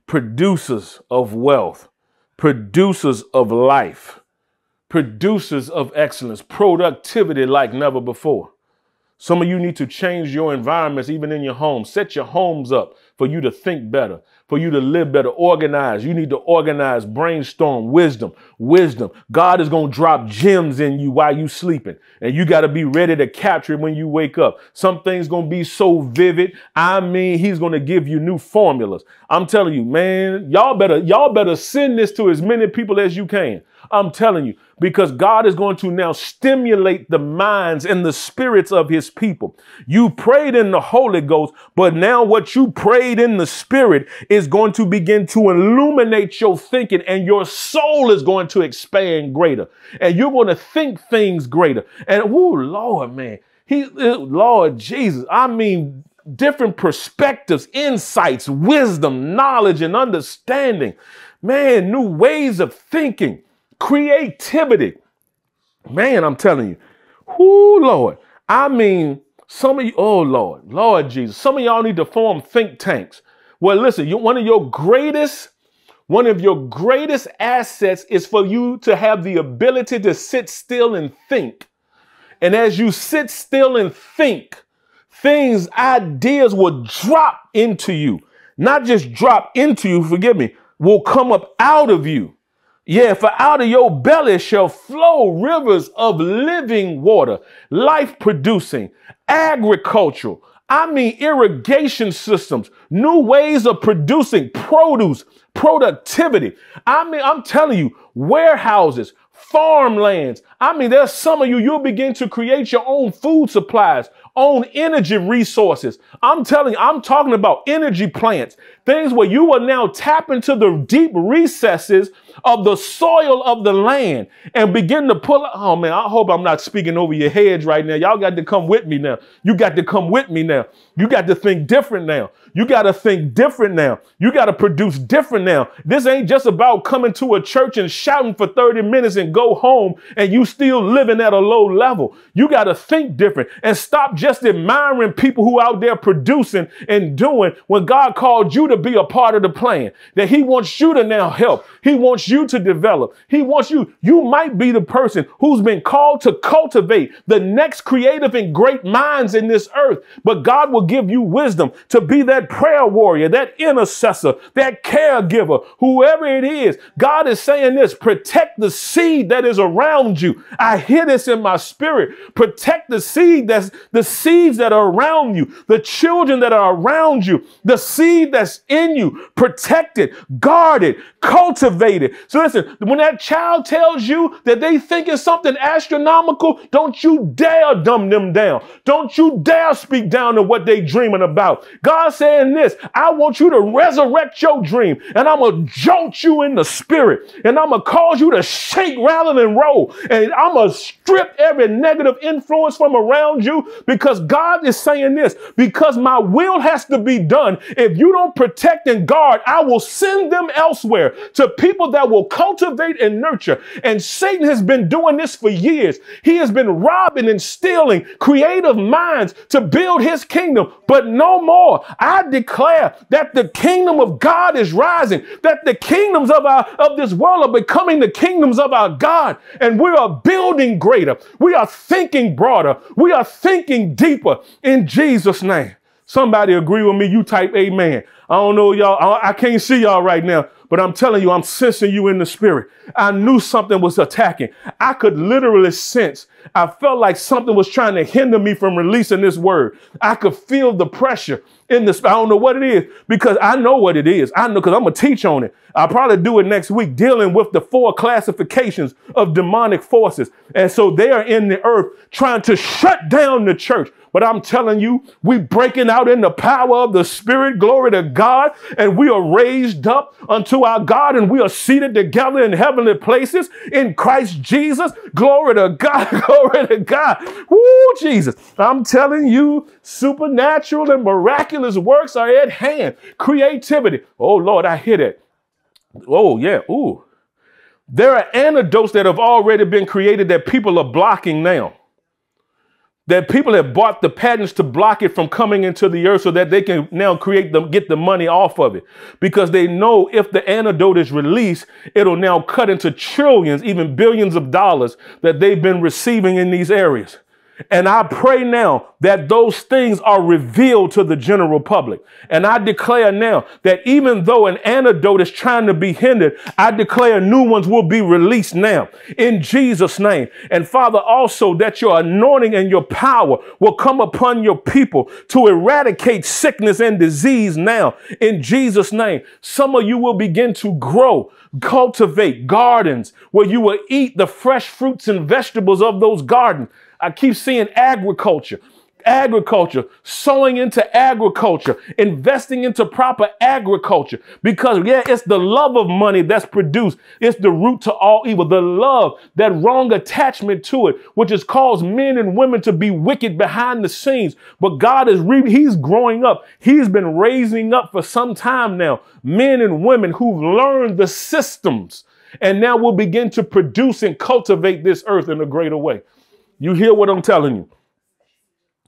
Producers of wealth. Producers of life, producers of excellence, productivity like never before. Some of you need to change your environments, even in your home. Set your homes up for you to think better, for you to live better, organize. You need to organize, brainstorm, wisdom, wisdom. God is going to drop gems in you while you're sleeping, and you got to be ready to capture it when you wake up. Something's going to be so vivid. I mean, he's going to give you new formulas. I'm telling you, man, y'all better, y'all better send this to as many people as you can. I'm telling you, because God is going to now stimulate the minds and the spirits of his people. You prayed in the Holy Ghost, but now what you prayed in the spirit is going to begin to illuminate your thinking, and your soul is going to expand greater, and you're going to think things greater. And oh, Lord, man, he, Lord Jesus, I mean, different perspectives, insights, wisdom, knowledge, and understanding, man, new ways of thinking. Creativity, man, I'm telling you, whoo, Lord, I mean, some of you, oh, Lord, Lord Jesus, some of y'all need to form think tanks. Well, listen, you, one of your greatest, one of your greatest assets is for you to have the ability to sit still and think. And as you sit still and think, things, ideas will drop into you, not just drop into you, forgive me, will come up out of you. Yeah, for out of your belly shall flow rivers of living water, life-producing, agricultural, I mean irrigation systems, new ways of producing produce, productivity. I mean, I'm telling you, warehouses, farmlands. I mean, there's some of you, you'll begin to create your own food supplies, own energy resources. I'm telling you, I'm talking about energy plants, things where you are now tapping into the deep recesses of the soil of the land and begin to pull up. Oh man, I hope I'm not speaking over your heads right now. Y'all got to come with me now. You got to come with me now. You got to think different now. You got to think different now. You got to produce different now. This ain't just about coming to a church and shouting for thirty minutes and go home and you still living at a low level. You got to think different and stop just admiring people who out there producing and doing when God called you to be a part of the plan, that he wants you to now help. He wants you to develop. He wants you. You might be the person who's been called to cultivate the next creative and great minds in this earth, but God will give you wisdom to be that prayer warrior, that intercessor, that caregiver, whoever it is. God is saying this, protect the seed that is around you. I hear this in my spirit. Protect the seed that's the seeds that are around you, the children that are around you, the seed that's in you, protected, guarded, cultivated. So listen, when that child tells you that they think it's something astronomical, don't you dare dumb them down. Don't you dare speak down to what they're dreaming about. God's saying this, I want you to resurrect your dream, and I'm going to jolt you in the spirit, and I'm going to cause you to shake, rattle, and roll, and I'm going to strip every negative influence from around you, because God is saying this, because my will has to be done. If you don't protect and guard, I will send them elsewhere to people that will cultivate and nurture. And Satan has been doing this for years. He has been robbing and stealing creative minds to build his kingdom, but no more. I declare that the kingdom of God is rising, that the kingdoms of our of this world are becoming the kingdoms of our God, and we are building greater. We are thinking broader. We are thinking deeper in Jesus' name. Somebody agree with me. You type amen. I don't know y'all. I can't see y'all right now, but I'm telling you, I'm sensing you in the spirit. I knew something was attacking. I could literally sense. I felt like something was trying to hinder me from releasing this word. I could feel the pressure in the spirit. I don't know what it is, because I know what it is. I know, because I'm going to teach on it. I'll probably do it next week, dealing with the four classifications of demonic forces. And so they are in the earth trying to shut down the church. But I'm telling you, we breaking out in the power of the spirit, glory to God, and we are raised up unto our God, and we are seated together in heavenly places in Christ Jesus, glory to God, glory to God. Woo, Jesus. I'm telling you, supernatural and miraculous works are at hand. Creativity. Oh, Lord, I hear that. Oh, yeah. Ooh. There are antidotes that have already been created that people are blocking now. That people have bought the patents to block it from coming into the earth so that they can now create them, get the money off of it, because they know if the antidote is released, it'll now cut into trillions, even billions of dollars that they've been receiving in these areas. And I pray now that those things are revealed to the general public. And I declare now that even though an antidote is trying to be hindered, I declare new ones will be released now in Jesus' name. And Father, also that your anointing and your power will come upon your people to eradicate sickness and disease now in Jesus' name. Some of you will begin to grow, cultivate gardens where you will eat the fresh fruits and vegetables of those gardens. I keep seeing agriculture, agriculture, sowing into agriculture, investing into proper agriculture, because yeah, it's the love of money that's produced. It's the root to all evil, the love, that wrong attachment to it, which has caused men and women to be wicked behind the scenes. But God is, re he's growing up. He's been raising up for some time now, men and women who've learned the systems, and now will begin to produce and cultivate this earth in a greater way. You hear what I'm telling you?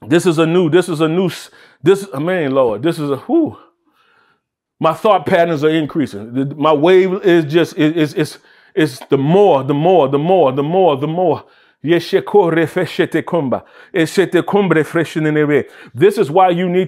This is a new, this is a new, this, man, Lord, this is a, whew. My thought patterns are increasing. My wave is just, it, it's, it's, it's the more, the more, the more, the more, the more. This is why you need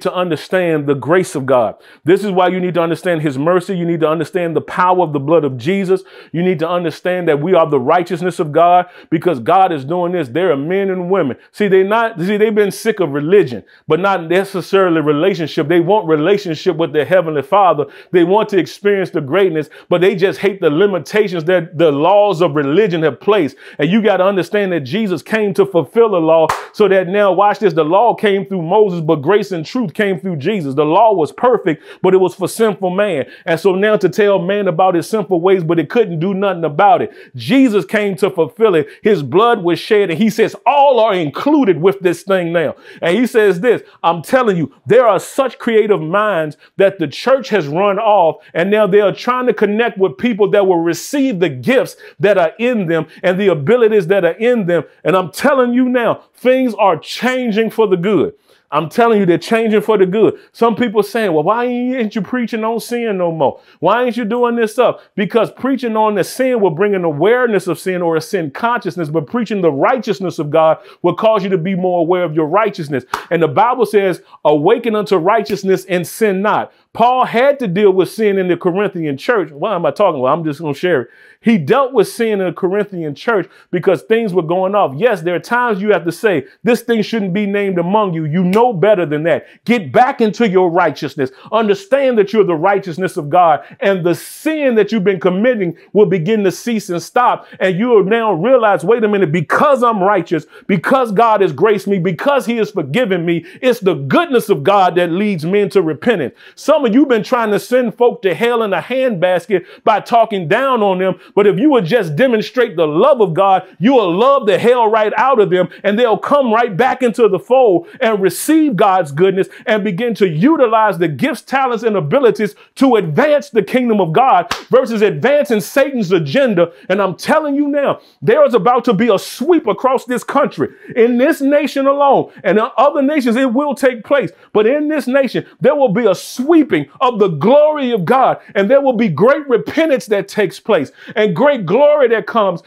to understand the grace of God. This is why you need to understand his mercy. You need to understand the power of the blood of Jesus. You need to understand that we are the righteousness of God, because God is doing this. There are men and women. See, they're not, see, they've been sick of religion, but not necessarily relationship. They want relationship with their heavenly Father. They want to experience the greatness, but they just hate the limitations that the laws of religion have placed. And you got to understand that Jesus came to fulfill the law, so that now, watch this, the law came through Moses, but grace and truth came through Jesus. The law was perfect, but it was for sinful man. And so now to tell man about his sinful ways, but it couldn't do nothing about it. Jesus came to fulfill it. His blood was shed, and he says, all are included with this thing now. And he says this, I'm telling you, there are such creative minds that the church has run off, and now they are trying to connect with people that will receive the gifts that are in them and the abilities that are in them. And I'm telling you now, things are changing for the good. I'm telling you, they're changing for the good. Some people saying, well, why ain't you preaching on sin no more? Why ain't you doing this stuff? Because preaching on the sin will bring an awareness of sin, or a sin consciousness, but preaching the righteousness of God will cause you to be more aware of your righteousness. And the Bible says, awaken unto righteousness and sin not. Paul had to deal with sin in the Corinthian church. Why am I talking? Well, I'm just going to share it. He dealt with sin in the Corinthian church because things were going off. Yes, there are times you have to say, this thing shouldn't be named among you. You know better than that. Get back into your righteousness. Understand that you're the righteousness of God, and the sin that you've been committing will begin to cease and stop. And you will now realize, wait a minute, because I'm righteous, because God has graced me, because he has forgiven me, it's the goodness of God that leads men to repentance. Some you've been trying to send folk to hell in a handbasket by talking down on them. But if you would just demonstrate the love of God, you will love the hell right out of them, and they'll come right back into the fold and receive God's goodness and begin to utilize the gifts, talents, and abilities to advance the kingdom of God versus advancing Satan's agenda. And I'm telling you now, there is about to be a sweep across this country, in this nation alone, and in other nations it will take place. But in this nation, there will be a sweeping of the glory of God, and there will be great repentance that takes place and great glory that comes,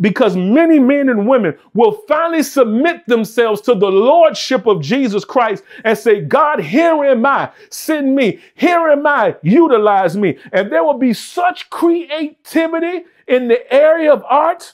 because many men and women will finally submit themselves to the lordship of Jesus Christ and say, God, here am I, send me, here am I, utilize me. And there will be such creativity in the area of art.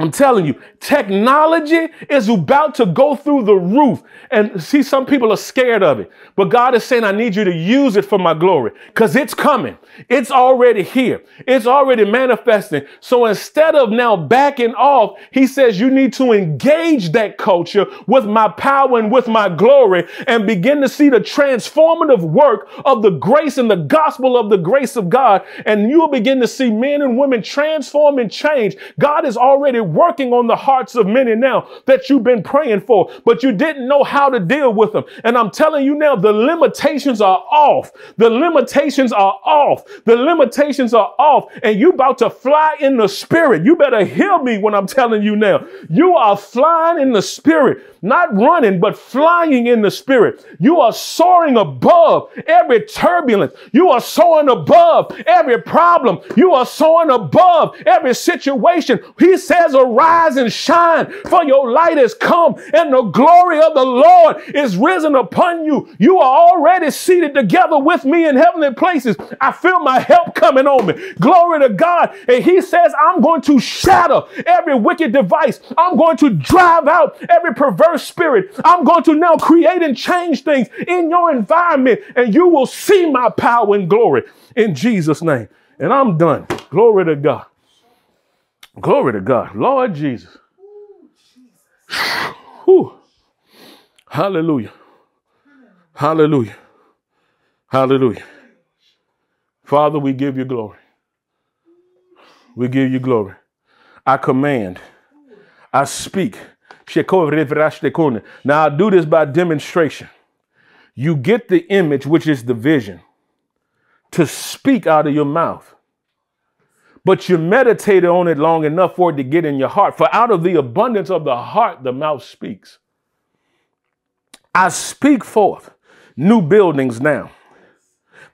I'm telling you, technology is about to go through the roof. And see, some people are scared of it, but God is saying, I need you to use it for my glory, because it's coming. It's already here. It's already manifesting. So instead of now backing off, he says, you need to engage that culture with my power and with my glory, and begin to see the transformative work of the grace and the gospel of the grace of God. And you'll begin to see men and women transform and change. God is already working on the hearts of many now that you've been praying for, but you didn't know how to deal with them. And I'm telling you now, the limitations are off. The limitations are off. The limitations are off, and you about to fly in the spirit. You better hear me when I'm telling you now. You are flying in the spirit, not running, but flying in the spirit. You are soaring above every turbulence. You are soaring above every problem. You are soaring above every situation. He says, arise and shine, for your light has come, and the glory of the Lord is risen upon you. You are already seated together with me in heavenly places. I feel my help coming on me. Glory to God. And he says, I'm going to shatter every wicked device. I'm going to drive out every perverse spirit. I'm going to now create and change things in your environment, and you will see my power and glory in Jesus' name. And I'm done. Glory to God. Glory to God. Lord Jesus. Ooh, Jesus. Whew. Hallelujah. Hallelujah. Hallelujah. Father, we give you glory. We give you glory. I command. I speak. Now I do this by demonstration. You get the image, which is the vision, to speak out of your mouth. But you meditated on it long enough for it to get in your heart. For out of the abundance of the heart, the mouth speaks. I speak forth new buildings now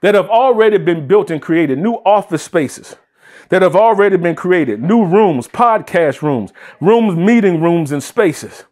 that have already been built and created, new office spaces that have already been created, new rooms, podcast rooms, rooms, meeting rooms and spaces,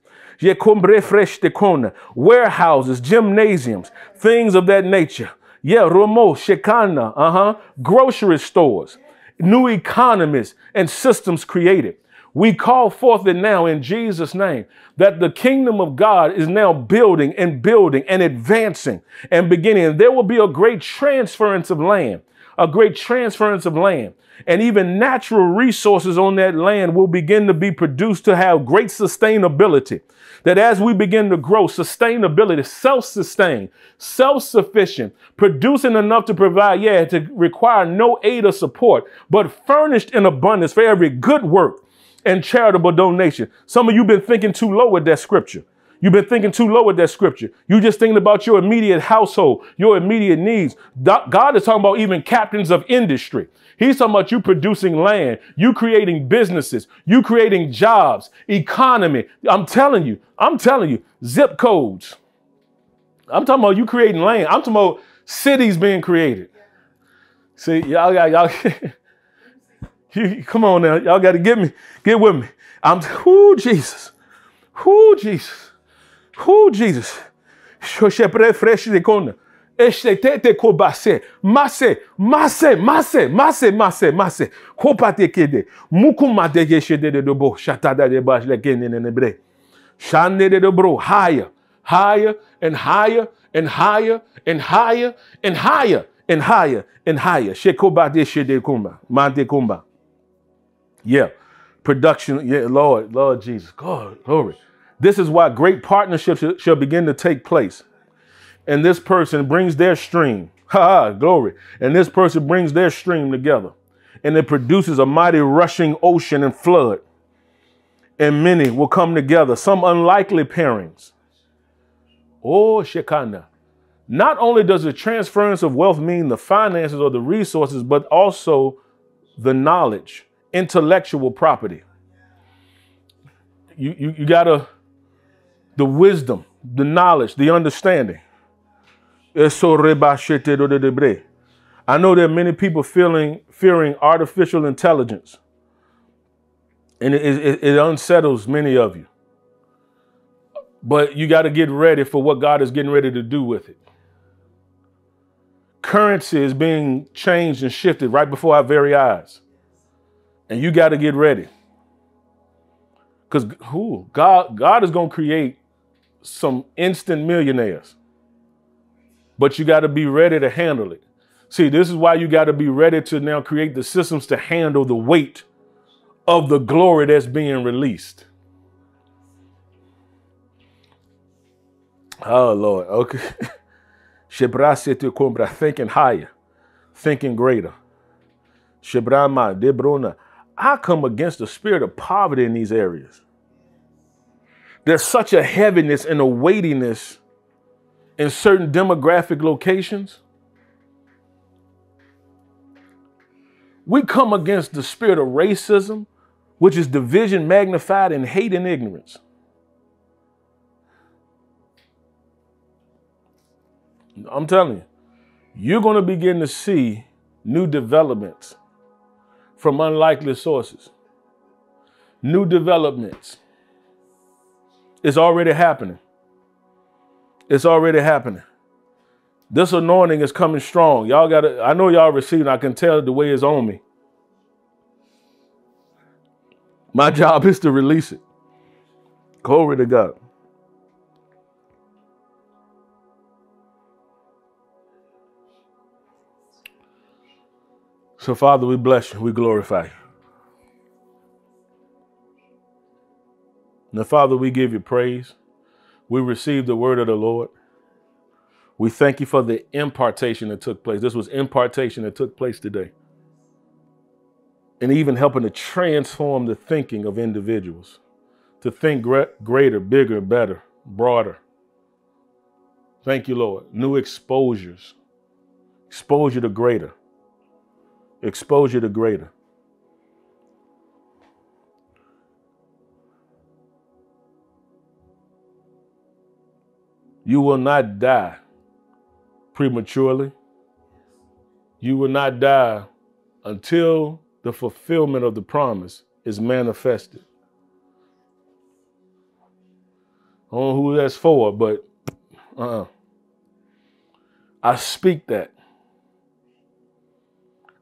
warehouses, gymnasiums, things of that nature. Yeah, Romo, Shekana, uh-huh, grocery stores. New economies and systems created. We call forth it now in Jesus' name, that the kingdom of God is now building and building and advancing and beginning. And there will be a great transference of land, a great transference of land. And even natural resources on that land will begin to be produced to have great sustainability. That as we begin to grow, sustainability, self-sustained, self-sufficient, producing enough to provide, yeah, to require no aid or support, but furnished in abundance for every good work and charitable donation. Some of you have been thinking too low with that scripture. You've been thinking too low with that scripture. You just thinking about your immediate household, your immediate needs. God is talking about even captains of industry. He's talking about you producing land, you creating businesses, you creating jobs, economy. I'm telling you, I'm telling you, zip codes. I'm talking about you creating land. I'm talking about cities being created. See, y'all, y'all, y'all, come on now. Y'all got to get me, get with me. I'm, whoo, Jesus, whoo, Jesus. Who Jesus? Echete kobase, mase, mase, mase, mase, mase, mase. Kopate kede, mukuma dege shede de dobo, shatada de bajle gene nenebre. Shande de dobro, higher, higher, and higher, and higher, and higher, and higher, and higher, and higher. Shekobade shede kumba, mande kumba. Yeah, production, yeah, Lord, Lord Jesus, God, glory. This is why great partnerships shall begin to take place. And this person brings their stream. Ha, glory. And this person brings their stream together. And it produces a mighty rushing ocean and flood. And many will come together, some unlikely pairings. Oh, Shekinah. Not only does the transference of wealth mean the finances or the resources, but also the knowledge, intellectual property. You, you, you gotta, the wisdom, the knowledge, the understanding. I know there are many people feeling, fearing artificial intelligence, and it, it, it unsettles many of you. But you got to get ready for what God is getting ready to do with it. Currency is being changed and shifted right before our very eyes, and you got to get ready, because who God God is going to create some instant millionaires. But you got to be ready to handle it. See, this is why you got to be ready to now create the systems to handle the weight of the glory that's being released. Oh, Lord. Okay. Thinking higher, thinking greater. I come against the spirit of poverty in these areas. There's such a heaviness and a weightiness in certain demographic locations. We come against the spirit of racism, which is division magnified in hate and ignorance. I'm telling you, you're going to begin to see new developments from unlikely sources. New developments. It's already happening. It's already happening. This anointing is coming strong. Y'all got to, I know y'all receiving. I can tell the way it's on me. My job is to release it. Glory to God. So, Father, we bless you. We glorify you. Now, Father, we give you praise. We received the word of the Lord. We thank you for the impartation that took place. This was impartation that took place today. And even helping to transform the thinking of individuals to think gre- greater, bigger, better, broader. Thank you, Lord. New exposures. Exposure to greater. Exposure to greater. You will not die prematurely. You will not die until the fulfillment of the promise is manifested. I don't know who that's for, but uh-uh. I speak that.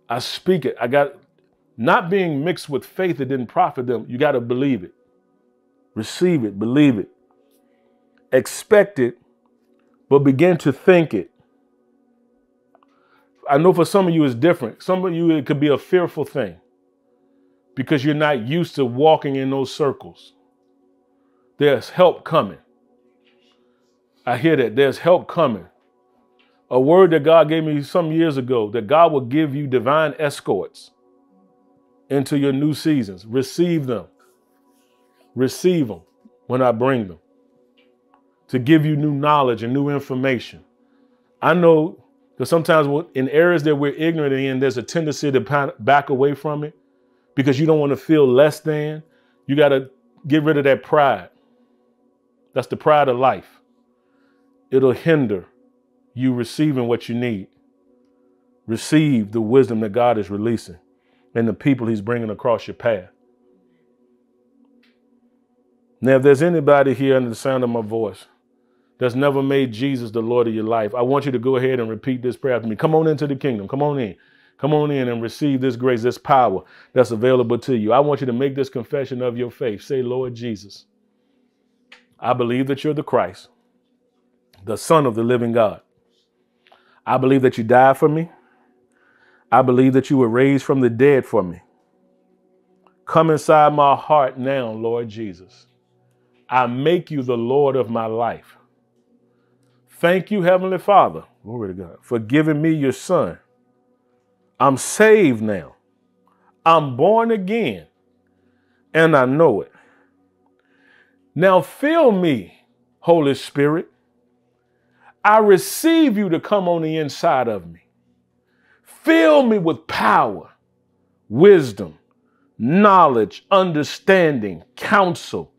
I speak it. I got not being mixed with faith that didn't profit them. You got to believe it. Receive it. Believe it. Expect it. But begin to think it. I know for some of you it's different. Some of you it could be a fearful thing because you're not used to walking in those circles. There's help coming. I hear that. There's help coming. A word that God gave me some years ago, that God will give you divine escorts into your new seasons. Receive them. Receive them when I bring them. To give you new knowledge and new information. I know that sometimes in areas that we're ignorant in, there's a tendency to back away from it because you don't want to feel less than. You got to get rid of that pride. That's the pride of life. It'll hinder you receiving what you need. Receive the wisdom that God is releasing and the people he's bringing across your path. Now, if there's anybody here under the sound of my voice that's never made Jesus the Lord of your life, I want you to go ahead and repeat this prayer after me. Come on into the kingdom. Come on in. Come on in and receive this grace, this power that's available to you. I want you to make this confession of your faith. Say, Lord Jesus, I believe that you're the Christ, the Son of the living God. I believe that you died for me. I believe that you were raised from the dead for me. Come inside my heart now, Lord Jesus. I make you the Lord of my life. Thank you, Heavenly Father, glory to God, for giving me your Son. I'm saved now. I'm born again, and I know it. Now fill me, Holy Spirit. I receive you to come on the inside of me. Fill me with power, wisdom, knowledge, understanding, counsel,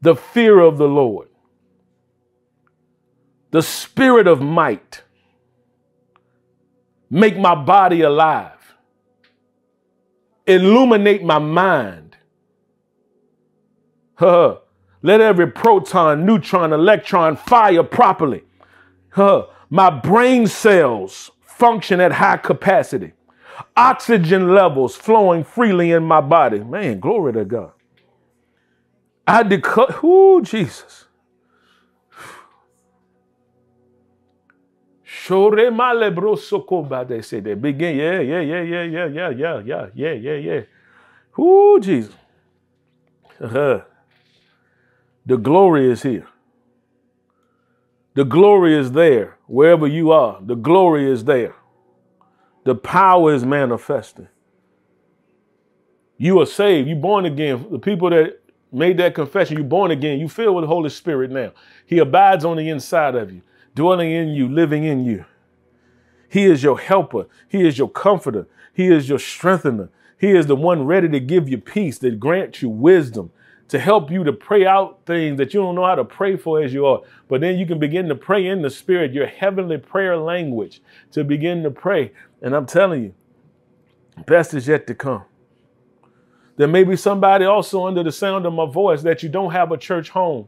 the fear of the Lord, the spirit of might. Make my body alive. Illuminate my mind. Huh. Let every proton, neutron, electron fire properly. Huh. My brain cells function at high capacity. Oxygen levels flowing freely in my body. Man, glory to God. I declare, whoo, Jesus. Begin, yeah, yeah, yeah, yeah, yeah, yeah, yeah, yeah, yeah, yeah, yeah. Ooh, Jesus. Uh-huh. The glory is here. The glory is there. Wherever you are, the glory is there. The power is manifesting. You are saved. You're born again. The people that made that confession, you're born again. You're filled with the Holy Spirit now. He abides on the inside of you, dwelling in you, living in you. He is your helper. He is your comforter. He is your strengthener. He is the one ready to give you peace, to grant you wisdom, to help you to pray out things that you don't know how to pray for as you are. But then you can begin to pray in the Spirit, your heavenly prayer language, to begin to pray. And I'm telling you, best is yet to come. There may be somebody also under the sound of my voice that you don't have a church home,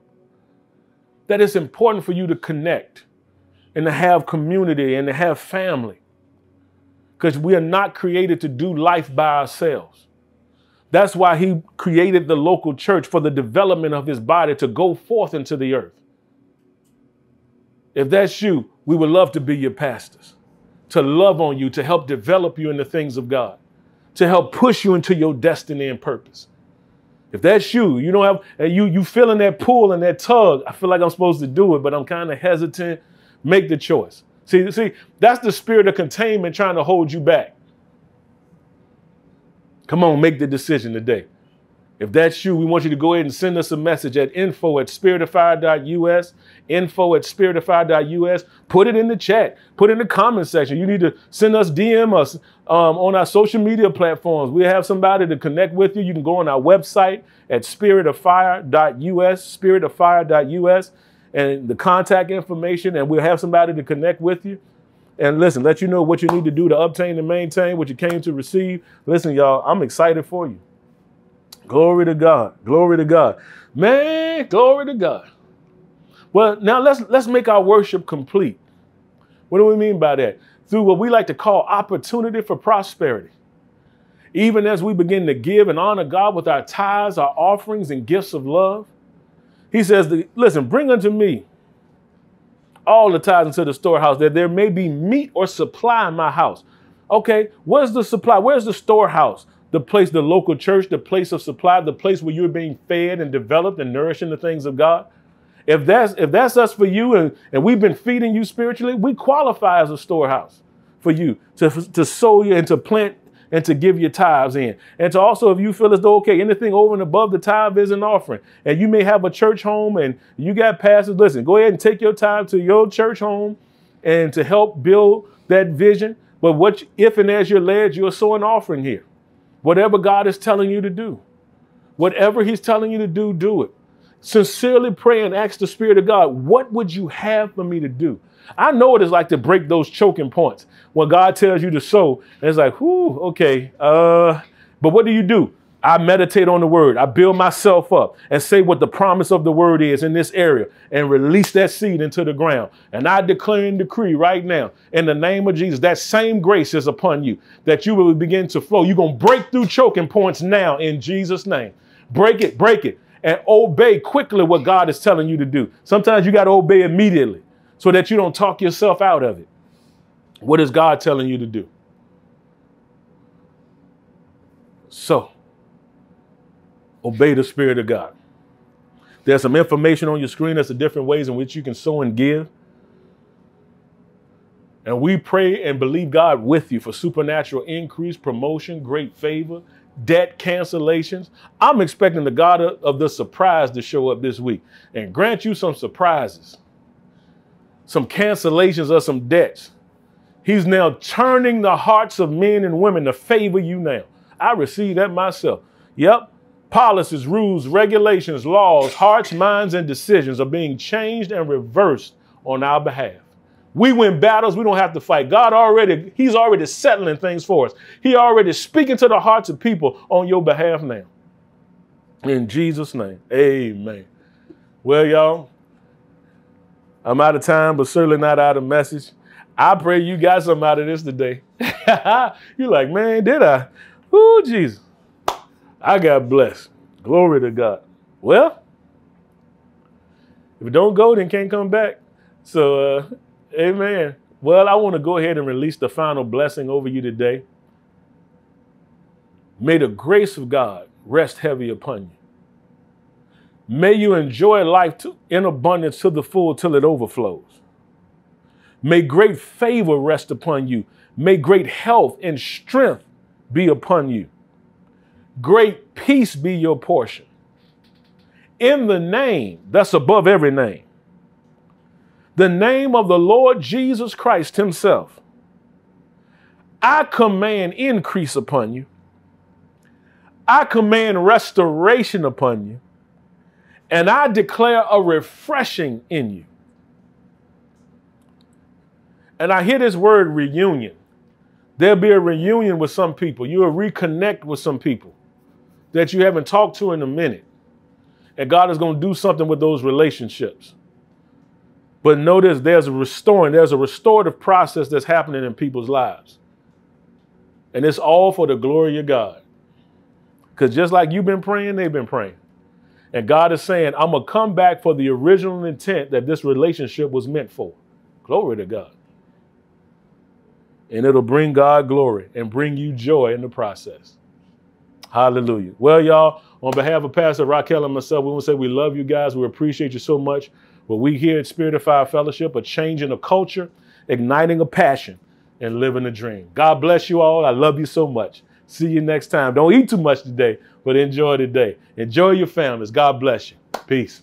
that it's important for you to connect and to have community and to have family, because we are not created to do life by ourselves. That's why he created the local church, for the development of his body to go forth into the earth. If that's you, we would love to be your pastors, to love on you, to help develop you in the things of God, to help push you into your destiny and purpose. If that's you, you don't have, and you, you feeling that pull and that tug, I feel like I'm supposed to do it, but I'm kind of hesitant. Make the choice. See, see, that's the spirit of containment trying to hold you back. Come on, make the decision today. If that's you, we want you to go ahead and send us a message at info at spiritified dot U S, info at spiritified dot U S. Put it in the chat. Put it in the comment section. You need to send us, D M us um, on our social media platforms. We'll have somebody to connect with you. You can go on our website at spiritoffire dot U S, spiritoffire dot U S, and the contact information, and we'll have somebody to connect with you. And listen, let you know what you need to do to obtain and maintain what you came to receive. Listen, y'all, I'm excited for you. Glory to God. Glory to God. Man, glory to God. Well, now let's let's make our worship complete. What do we mean by that? Through what we like to call opportunity for prosperity. Even as we begin to give and honor God with our tithes, our offerings, and gifts of love, he says, listen, bring unto me all the tithes into the storehouse, that there may be meat or supply in my house. Okay, where's the supply? Where's the storehouse? The place, the local church, the place of supply, the place where you're being fed and developed and nourishing the things of God. If that's, if that's us for you, and, and we've been feeding you spiritually, we qualify as a storehouse for you to, to sow you and to plant and to give your tithes in. And to also, if you feel as though, okay, anything over and above the tithe is an offering, and you may have a church home and you got pastors, listen, go ahead and take your tithe to your church home and to help build that vision. But what, if and as you're led, you'll sow an offering here. Whatever God is telling you to do, whatever he's telling you to do, do it. Sincerely pray and ask the Spirit of God, what would you have for me to do? I know what it's like to break those choking points when God tells you to sow. And it's like, whoo, okay. Uh, but what do you do? I meditate on the word. I build myself up and say what the promise of the word is in this area and release that seed into the ground. And I declare and decree right now, in the name of Jesus, that same grace is upon you, that you will begin to flow. You're going to break through choking points now in Jesus' name. Break it, break it, and obey quickly what God is telling you to do. Sometimes you got to obey immediately so that you don't talk yourself out of it. What is God telling you to do? So, obey the Spirit of God. There's some information on your screen. There's the different ways in which you can sow and give. And we pray and believe God with you for supernatural increase, promotion, great favor, debt cancellations. I'm expecting the God of, of the surprise to show up this week and grant you some surprises, some cancellations of some debts. He's now turning the hearts of men and women to favor you now. I receive that myself. Yep. Policies, rules, regulations, laws, hearts, minds, and decisions are being changed and reversed on our behalf. We win battles. We don't have to fight. God already, he's already settling things for us. He already speaking to the hearts of people on your behalf now. In Jesus' name, amen. Well, y'all, I'm out of time, but certainly not out of message. I pray you got something out of this today. You're like, man, did I? Ooh, Jesus. I got blessed. Glory to God. Well, if it don't go, then can't come back. So, uh, amen. Well, I want to go ahead and release the final blessing over you today. May the grace of God rest heavy upon you. May you enjoy life to, in abundance to the full till it overflows. May great favor rest upon you. May great health and strength be upon you. Great peace be your portion. In the name that's above every name, the name of the Lord Jesus Christ himself, I command increase upon you. I command restoration upon you. And I declare a refreshing in you. And I hear this word reunion. There'll be a reunion with some people. You'll reconnect with some people that you haven't talked to in a minute. And God is going to do something with those relationships. But notice there's a restoring, there's a restorative process that's happening in people's lives. And it's all for the glory of God. Because just like you've been praying, they've been praying. And God is saying, I'm going to come back for the original intent that this relationship was meant for. Glory to God. And it'll bring God glory and bring you joy in the process. Hallelujah. Well, y'all, on behalf of Pastor Raquel and myself, we want to say we love you guys. We appreciate you so much. But we here at Spirit of Fire Fellowship are changing a culture, igniting a passion, and living a dream. God bless you all. I love you so much. See you next time. Don't eat too much today, but enjoy the day. Enjoy your families. God bless you. Peace.